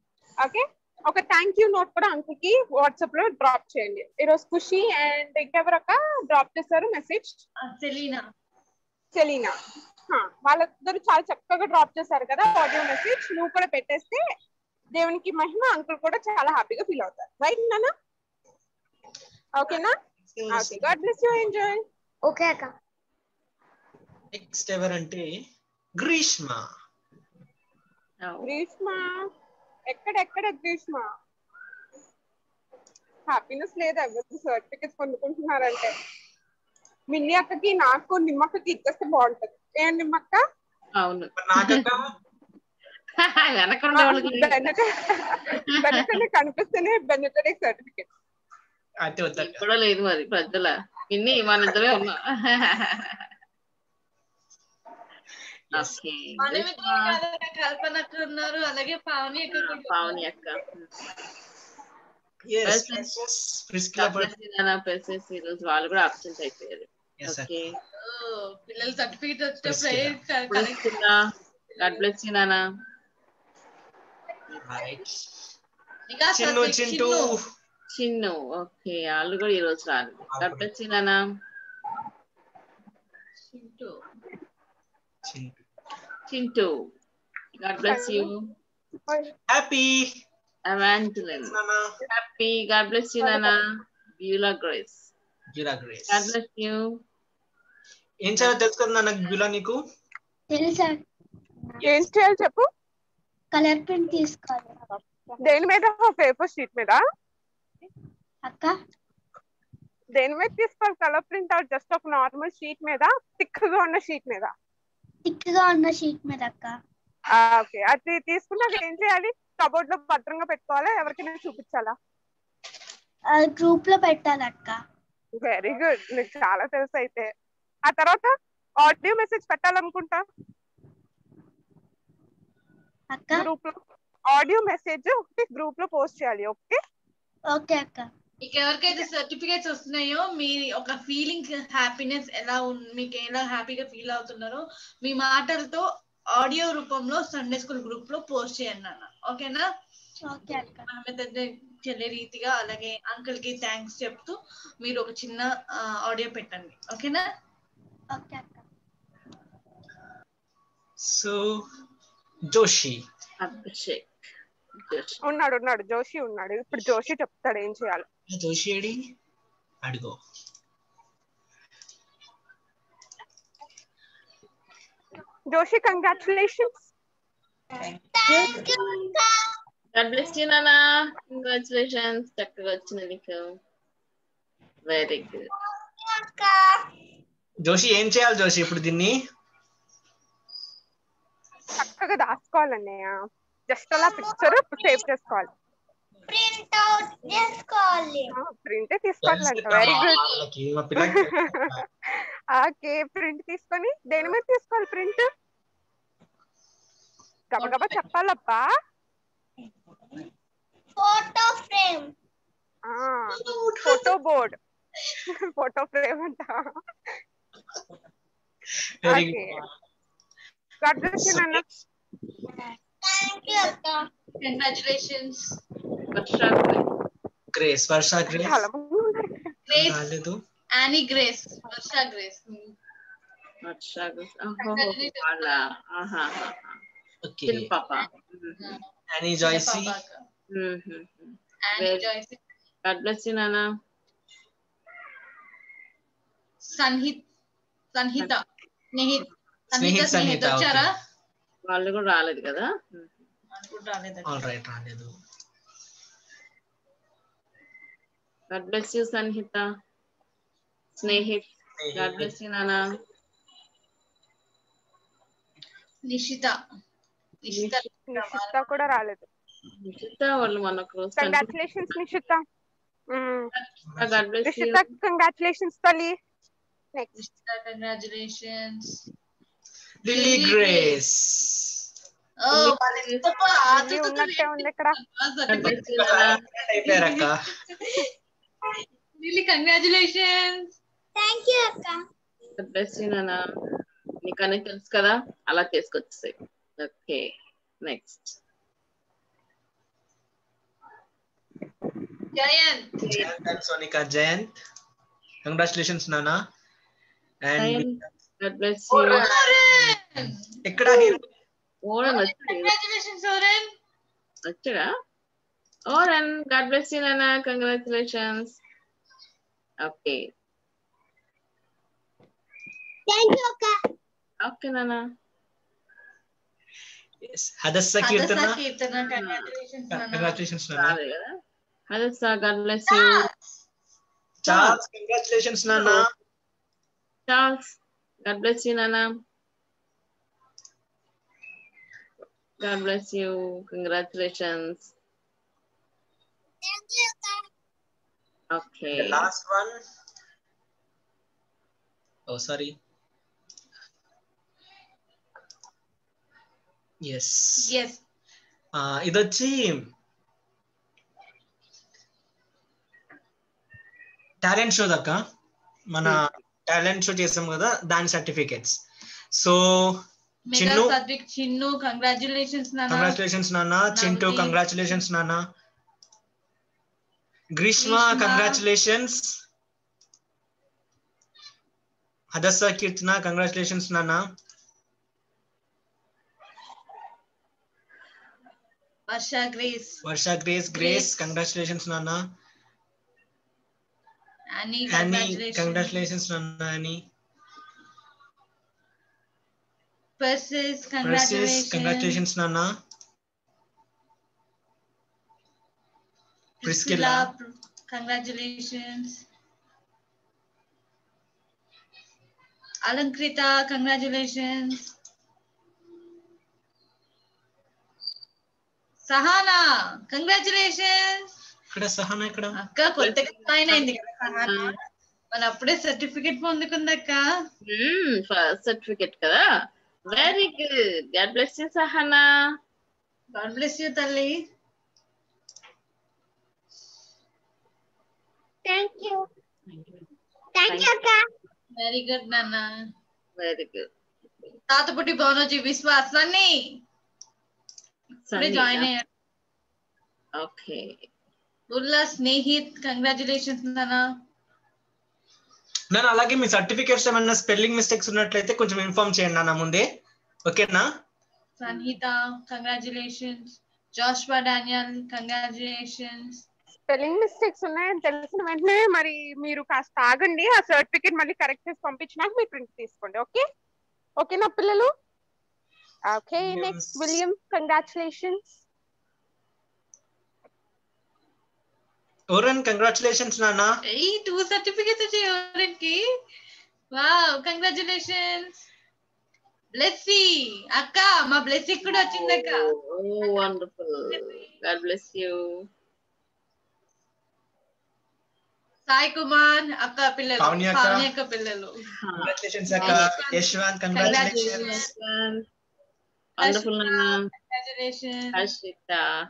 ఓకే, ఒక థ్యాంక్ యూ నోట్ కూడా అంకుల్ కి వాట్సాప్ లో డ్రాప్ చేయండి. ఈరోజు ఖుషి అండ్ ఇంకెవరొక డ్రాప్ చేశారు మెసేజ్, సెలీనా సెలీనా వాళ్ళిద్దరు చాలా చక్కగా డ్రాప్ చేశారు కదా ఆడియో మెసేజ్. నువ్వు కూడా పెట్టేస్తే దేవునికి మహిమ, అంకుల్ కూడా చాలా హ్యాపీగా ఫీల్ అవుతారు. రైట్ నానా? ఓకేనా? Okay, God bless you. Enjoy. Okay అక్క. నెక్స్ట్ ఎవరంటే గ్రీష్మ. గ్రీష్మ ఎక్కడెక్కడ గ్రీష్మ? హ్యాపీనెస్ లేదా? ఎవరు సర్టిఫికెట్స్ పొందుకుంటున్నారంటే మిల్లి అక్కకి నాకు నిమ్మక్కకి ఇచ్చేస్తే బాగుంటది. ఏ నిమ్మక్క? అవును, వెనకనే కనిపిస్తేనే బెనిటరీ సర్టిఫికెట్ కూడా లేదు. మరి పెద్దల ఇన్ని మనిద్దరే ఉన్నా. కల్పన అక్క ఉన్నారు, అలాగే పావని అక్క. పావని అక్క వాళ్ళు కూడా అబ్సెంట్ అయిపోయారు. పిల్లలు సర్టిఫికెట్ చిన్ను. ఓకే, వాళ్ళు కూడా ఈ రోజు రాదు. గడ్ బ్లెస్ యు నానా. Chintu, God bless you. Happy Evangeline. Happy. God bless you, Nana. Beulah Grace. Beulah Grace. God bless you. Em chalo telusukunnam Nana Beulah niku. Telusa. Em chalo cheppu. Color print teeskovali. Deni meeda? Paper sheet meeda? Akka. Deni meeda teeskovali color print out? Just of normal sheet meeda? Thick ga unna sheet meeda? Thick ga unna sheet meeda akka. Ah okay. Adi teeskunnaka em cheyali? Cupboard లో భద్రంగా పెట్టుకోవాలా? ఎవరికైనా చూపించాలా? Group లో పెట్టాలక్క. Very good, నీకు చాలా తెలుసు అయితే. ఆ తర్వాత ఆడియో మెసేజ్ పెట్టాలనుకుంటా అక్క. గ్రూప్ లో ఆడియో మెసేజ్ గ్రూప్ లో పోస్ట్ చేయాలి. ఓకే ఓకే అక్క. మీకు ఎవరికైతే సర్టిఫికేట్స్ వస్తున్నాయో మీ ఒక ఫీలింగ్ హ్యాపీనెస్ ఎలా మీకు ఎలా హ్యాపీగా ఫీల్ అవుతున్నారో మీ మాటలతో ఆడియో రూపంలో సండే స్కూల్ గ్రూప్ లో పోస్ట్ చేయండి అన్న. ఓకేనా? ఓకే అక్క. ఆమె చెల్లె రీతిగా అలాగే అంకుల్ కి థ్యాంక్స్ చెప్తూ మీరు ఒక చిన్న ఆడియో పెట్టండి. ఓకేనా? ఓకే అక్క. సో జోషి అభిషేక్ ఉన్నాడు ఉన్నాడు జోషి ఉన్నాడు. ఇప్పుడు జోషి చెప్తాడు ఏం చేయాలి. జోషి ఏడి అడుగు. Joshi, congratulations. Thank you. God bless you, Nana. Congratulations. Congratulations. Very good. Joshi, ఏం చేయాలి జోషి ఇప్పుడు? దీన్ని చక్కగా దాచుకోవాలన్నయ్య. జస్ట్ అలా పిక్చర్ సేవ్ చేసుకోవాలి. ప్రింట్ అవుట్ చేసుకోవాలి. ప్రింట్ తీసుకోవాలంట. Very good. ఓకే, ప్రింట్ తీసుకొని దేని మీద తీసుకోవాలి? ప్రింట్ గబగబా చెప్పాలబ్బా. Photo frame. Photo board. Photo frame అంట. Very good. God bless you నాన్న. థాంక్ యూ అక్క. Congratulations. Varsha Grace. Varsha Grace. Grace. Annie Grace. Varsha Grace. Varsha Grace. Oh, oh, oh. Aha. Okay. Papa. Annie Joyce. Mm-hmm. Annie Joyce. God bless you, Nana. Sanhit, Sanhita, Snehit, Sanhita, Snehit. Chara. Vallu kuda raledu kada. All right, raledu. God bless you, Sanhita. Snehit. God bless you, Nana. Nishita. Nishita. Nishita kuda raledu. Nishita vallu manaku roju. Congratulations, Nishita. Mm. God bless Nishita, you. Nishita, congratulations, Tali. Next. Nishita, congratulations. Lily Grace. Oh, Valentha pa. Adu unnatte undi ikkada. Type akka. Lily, congratulations. Thank you, akka. God bless you, Nana. Nika ne telusu kada ala chesukochchey. Okay. Next. Jayant. Jayant and Sonika. Jayant, congratulations, Nana. And God bless you. Oren. Ekkada hero. Oren. Congratulations, Oren. Achcha. Oren, God bless you, Nana. Congratulations. Okay. Thank you, Akka. Okay, Nana. Yes. Hadassa Kirtana. Hadassa Kirtana. Congratulations, Nana. Congratulations, Nana. Hadassa, God bless you. Charles, congratulations, Nana. Charles, God bless you, Nana. God bless you. Congratulations. Thank you, Akka. Okay. The last one. Oh, sorry. Yes. Yes. Ah, uh, it's a team. Talent show, Akka. Mana talent show chesam kada. Dan certificates. So. Chinnu. Sadvik Chinnu, congratulations, Nana. Congratulations, Nana. Chintu, congratulations, Nana. Grishma, congratulations. Hadassa Kirtana, congratulations, Nana. Varsha Grace. Varsha Grace, Grace, Grace, congratulations, Nana. Annie, Annie, congratulations, Nana. Annie. Persis, congratulations. Persis, congratulations, Nana. Priscilla, Priscilla, congratulations. Alankrita, congratulations. Sahana, congratulations. Kada Sahana kada. Akka kolta sign ayindi kada Sahana. Mana appude certificate pondukunda akka. Hmm, first certificate kada. Very good. God bless you, Sahana. God bless you, Talli. Thank you. Thank you, Akka. Very good, Nana. Very good. Tatapudi Banoji Vishwas Nani. Join okay. Ulla Snehit, congratulations, Nana. Nana, alage me certificates and spelling mistakes unnatlaithe koncham inform cheyandi Nana munde. Okay na? Sanhita, congratulations. Joshua Daniel, congratulations. Spelling mistakes unnayani telusina ventane mari meeru kaasta agandi aa certificate malli correct chesi pampichinaka mee print teeskondi. Okay? Okay na pillalu? Okay, Williams. Next, William, congratulations. Oren, congratulations, Nana. Hey, two certificates, Oren ki. Wow, congratulations. Blessy, Akka, ma Blessy kuda chindaka. Oh, oh, wonderful. God bless you. Sai Kumar, Akka pillalo. Pavni Akka pillalo. Congratulations, Akka. Yeshwan, congratulations. Congratulations. Wonderful, Nana. Congratulations. Ashita.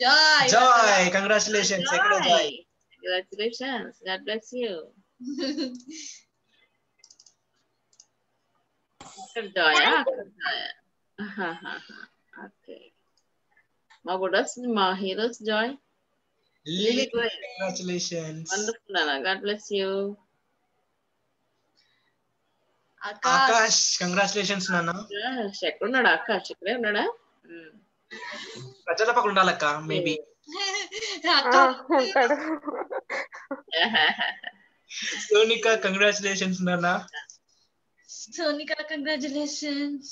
Joy. Joy. Congratulations. Joy. Joy. Congratulations. God bless you. Good joy. Okay. My goodness, my hero's joy. Lily. Congratulations. Wonderful, Nana. God bless you. Akash, Akash, congratulations, Nana. Yeah, Akash, Prajwal पकडून आला का? May be Sonika congratulations नाना. Sonika congratulations.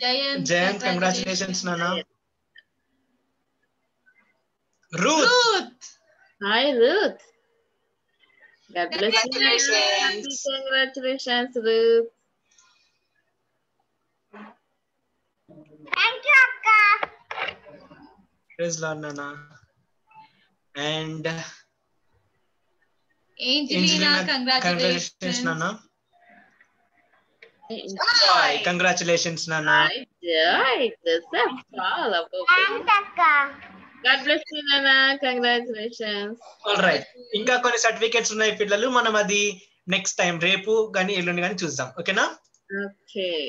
Jayant Jayant congratulations नाना. Ruth hi Ruth congratulations congratulations Ruth. Thank you akka. Praise Lord Nana. And Angelina, Angelina congratulations. Congratulations Nana. Hi congratulations Nana. Hi that's all about akka. God bless you Nana. Congratulations. All right. Inka kone certificates unnai pillalu manam adi next time repu gani ellundu gani chuddam. Okay na? Okay.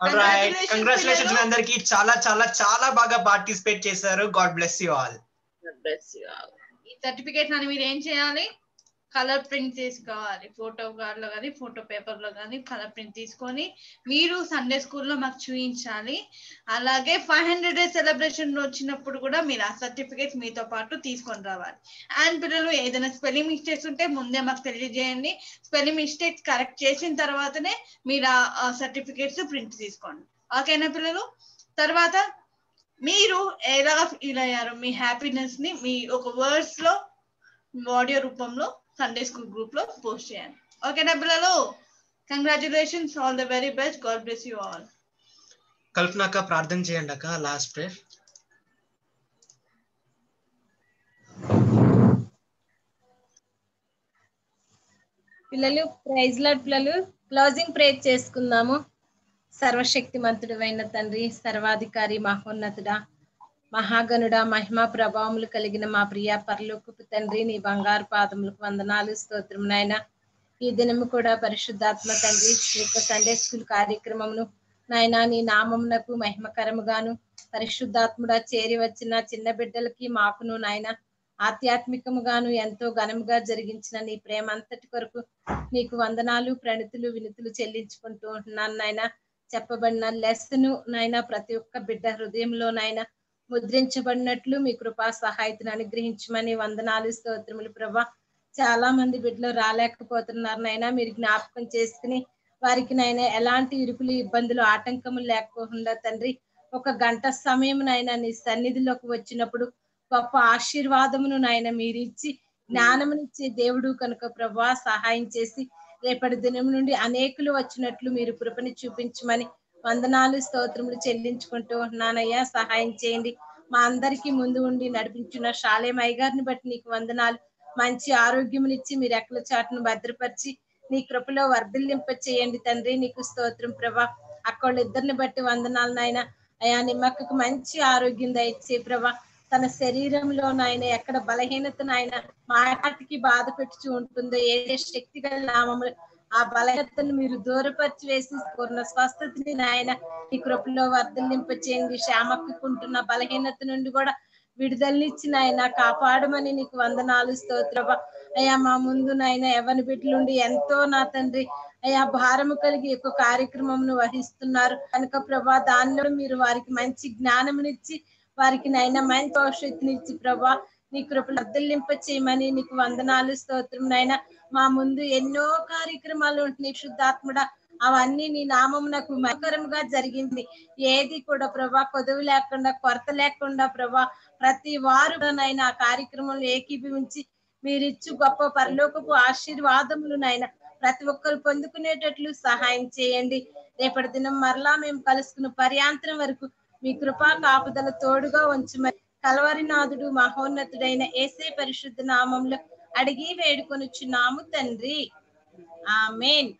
All right. Congratulations andariki chaala chaala chaala baga participate chesaru. God bless you all. God bless you all. Ee certificate nani meer em cheyali? Color print chesukovali. Photo card lo gani photo paper lo gani color print chesukoni meeru Sunday school lo maku chuinchali. అలాగే five hundred days celebration వచ్చినప్పుడు కూడా మీరు ఆ certificates మీతో పాటు తీసుకొని రావాలి. And పిల్లలు ఏదైనా స్పెల్లింగ్ మిస్టేక్స్ ఉంటే ముందే మాకు తెలియజేయండి. స్పెల్లింగ్ మిస్టేక్స్ కరెక్ట్ చేసిన తర్వాతనే మీరు ఆ సర్టిఫికేట్స్ ప్రింట్ తీసుకోండి. ఓకేనా పిల్లలు? తర్వాత మీరు ఎలా ఫీల్ అయ్యారు, మీ హ్యాపీనెస్ ని మీ ఒక వర్డ్స్ లో ఆడియో రూపంలో సండే స్కూల్ గ్రూప్ లో పోస్ట్ చేయండి. ఓకేనా పిల్లలు? Congratulations, all the very best. God bless you all. Kalpana का प्रार्थना चेयंडी अक्का. Last prayer. पिल्ललु प्रेज लॉर्ड. पिल्ललु क्लोजिंग प्रेयर చేసుకుందాము. సర్వశక్తిమంతుడవైన తండ్రి, సర్వాధికారి, మహోన్నతుడా, మహాగణుడా, మహిమా ప్రభావములు కలిగిన మా ప్రియ పరలోకపు తండ్రి, నీ బంగారు పాదములకు వందనాలు, స్తోత్రం నాయనా. ఈ దినము కూడా పరిశుద్ధాత్మ తండ్రి యొక్క సండే స్కూల్ కార్యక్రమమును నాయనా నీ నామమునకు మహిమకరముగాను పరిశుద్ధాత్ముడా చేరి వచ్చిన చిన్న బిడ్డలకి మాకును నాయన ఆధ్యాత్మికముగాను ఎంతో ఘనముగా జరిగించిన నీ ప్రేమ అంతటి కొరకు నీకు వందనాలు, ప్రణితులు, వినతులు చెల్లించుకుంటూ ఉంటున్నాను నాయన. చెప్పబడిన లెస్ను నాయన ప్రతి ఒక్క బిడ్డ హృదయంలో నాయన ముద్రించబడినట్లు మీ కృపా సహాయతను అనుగ్రహించమని వందనాలు, స్తోత్రములు ప్రభా. చాలా మంది బిడ్డలు రాలేకపోతున్నారు నాయన, మీరు జ్ఞాపకం చేసుకుని వారికి నాయన ఎలాంటి ఇరుకులు, ఇబ్బందులు, ఆటంకములు లేకపోకుండా తండ్రి ఒక గంట సమయం నాయన నీ సన్నిధిలోకి వచ్చినప్పుడు గొప్ప ఆశీర్వాదమును నాయన మీరిచ్చి జ్ఞానమునిచ్చే దేవుడు కనుక ప్రభా సహాయం చేసి రేపటి దినం నుండి అనేకులు వచ్చినట్లు మీరు కృపని చూపించమని వందనాలు, స్తోత్రములు చెల్లించుకుంటూ ఉన్నానయ్యా. సహాయం చేయండి. మా అందరికీ ముందు ఉండి నడిపించిన శాలేమయ్య గారిని బట్టి నీకు వందనాలు. మంచి ఆరోగ్యమునిచ్చి మీరు రెక్కల చాటును భద్రపరిచి నీ కృపలో వర్ధిల్లింప చేయండి తండ్రి, నీకు స్తోత్రం ప్రభా. అక్కడ ఇద్దరిని బట్టి వందనాలు నాయన. అయా నిమ్మకు మంచి ఆరోగ్యం దయచే ప్రభా. తన శరీరంలో నాయన ఎక్కడ బలహీనత నాయన మాటికి బాధ పెట్టుచూ ఉంటుందో ఏ శక్తి గల నామములు ఆ బలహీనతను మీరు దూరపరిచి వేసి పూర్ణ స్వస్థతని నాయన నీ కృపలో వర్ధిల్లింప చేయండి. శ్యామక్కుంటున్న బలహీనత నుండి కూడా విడుదలనిచ్చిన ఆయన కాపాడమని నీకు వందనాలు, స్తోత్రభా. అయ్యా మా ముందు నాయన ఎవరి బిడ్డలుండి ఎంతో నా తండ్రి అయ్యా భారము కలిగి ఎక్కువ కార్యక్రమంను వహిస్తున్నారు కనుక ప్రభా దానిలో మీరు వారికి మంచి జ్ఞానమునిచ్చి వారికి నాయన మంచి భవిష్యత్తునిచ్చి ప్రభా నీ కృపలు అద్దలింప చేయమని నీకు వందనాలు, స్తోత్రం నాయన. మా ముందు ఎన్నో కార్యక్రమాలు ఉంటున్నాయి శుద్ధాత్ముడా, అవన్నీ నీ నామం నాకు మకరంగా జరిగింది. ఏది కూడా ప్రభా కొదువు లేకుండా కొరత లేకుండా ప్రభా ప్రతి వారు నాయన ఆ కార్యక్రమంలో ఏకీభవించి మీరిచ్చు గొప్ప పరలోకపు ఆశీర్వాదములు నాయన ప్రతి ఒక్కరు పొందుకునేటట్లు సహాయం చేయండి. రేపటి దినం మరలా మేము కలుసుకున్న పర్యాంతరం వరకు మీ కృపా కాపుదల తోడుగా ఉంచమని కలవరినాథుడు మహోన్నతుడైన యేసే పరిశుద్ధ నామంలో అడిగి వేడుకొనుచున్నాము తండ్రి, ఆమేన్.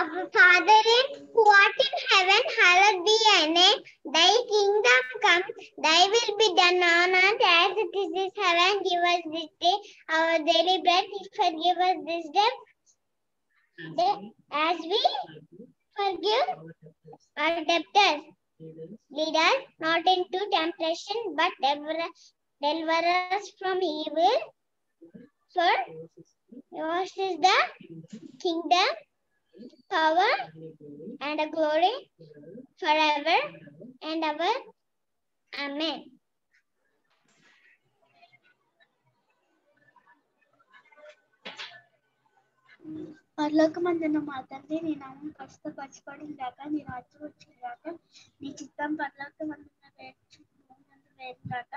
Our Father in what in heaven, hallowed be thy name. Thy kingdom come, thy will be done on earth as it is in heaven. Give us this day our daily bread. Forgive us this day as we forgive our debtors. Lead us not into temptation, but deliver us from evil. For Yours is the kingdom, power, and the glory forever and ever. Amen. పరలోకమందున్న మా తండ్రి, నీ నామము పరిశుద్ధపరచబడిన గాక, నీ రాజ్యం వచ్చిన గాక, నీ చిత్తం పరలోకమందున్న వేరుచున్నందు వేరుగాక.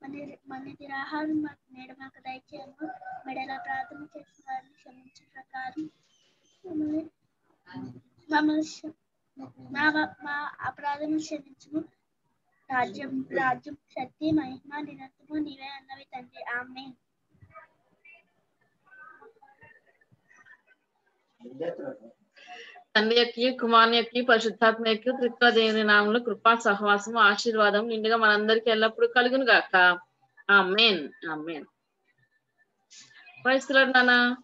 మన మన నిరాహారం మాకు నేడ మాకు దయచేయము. మెడలా ప్రార్థన చేసిన వారిని క్షమించిన ప్రకారం మా అపరాధము క్షమించము. రాజ్యం రాజ్యం శక్తి మహిమ నిరంతరము నీవే అన్నవి తండ్రి. ఆమేన్. తండ్రి యొక్క కుమారుని యొక్క పరిశుద్ధాత్మ యొక్క త్రిత్వ దేవుని నామములో కృపా సహవాసము ఆశీర్వాదం నిండుగా మనందరికీ ఎల్లప్పుడూ కలుగును గాక. ఆమేన్. ఆమేన్. ప్రైస్ ది లార్డ్ నాన్న.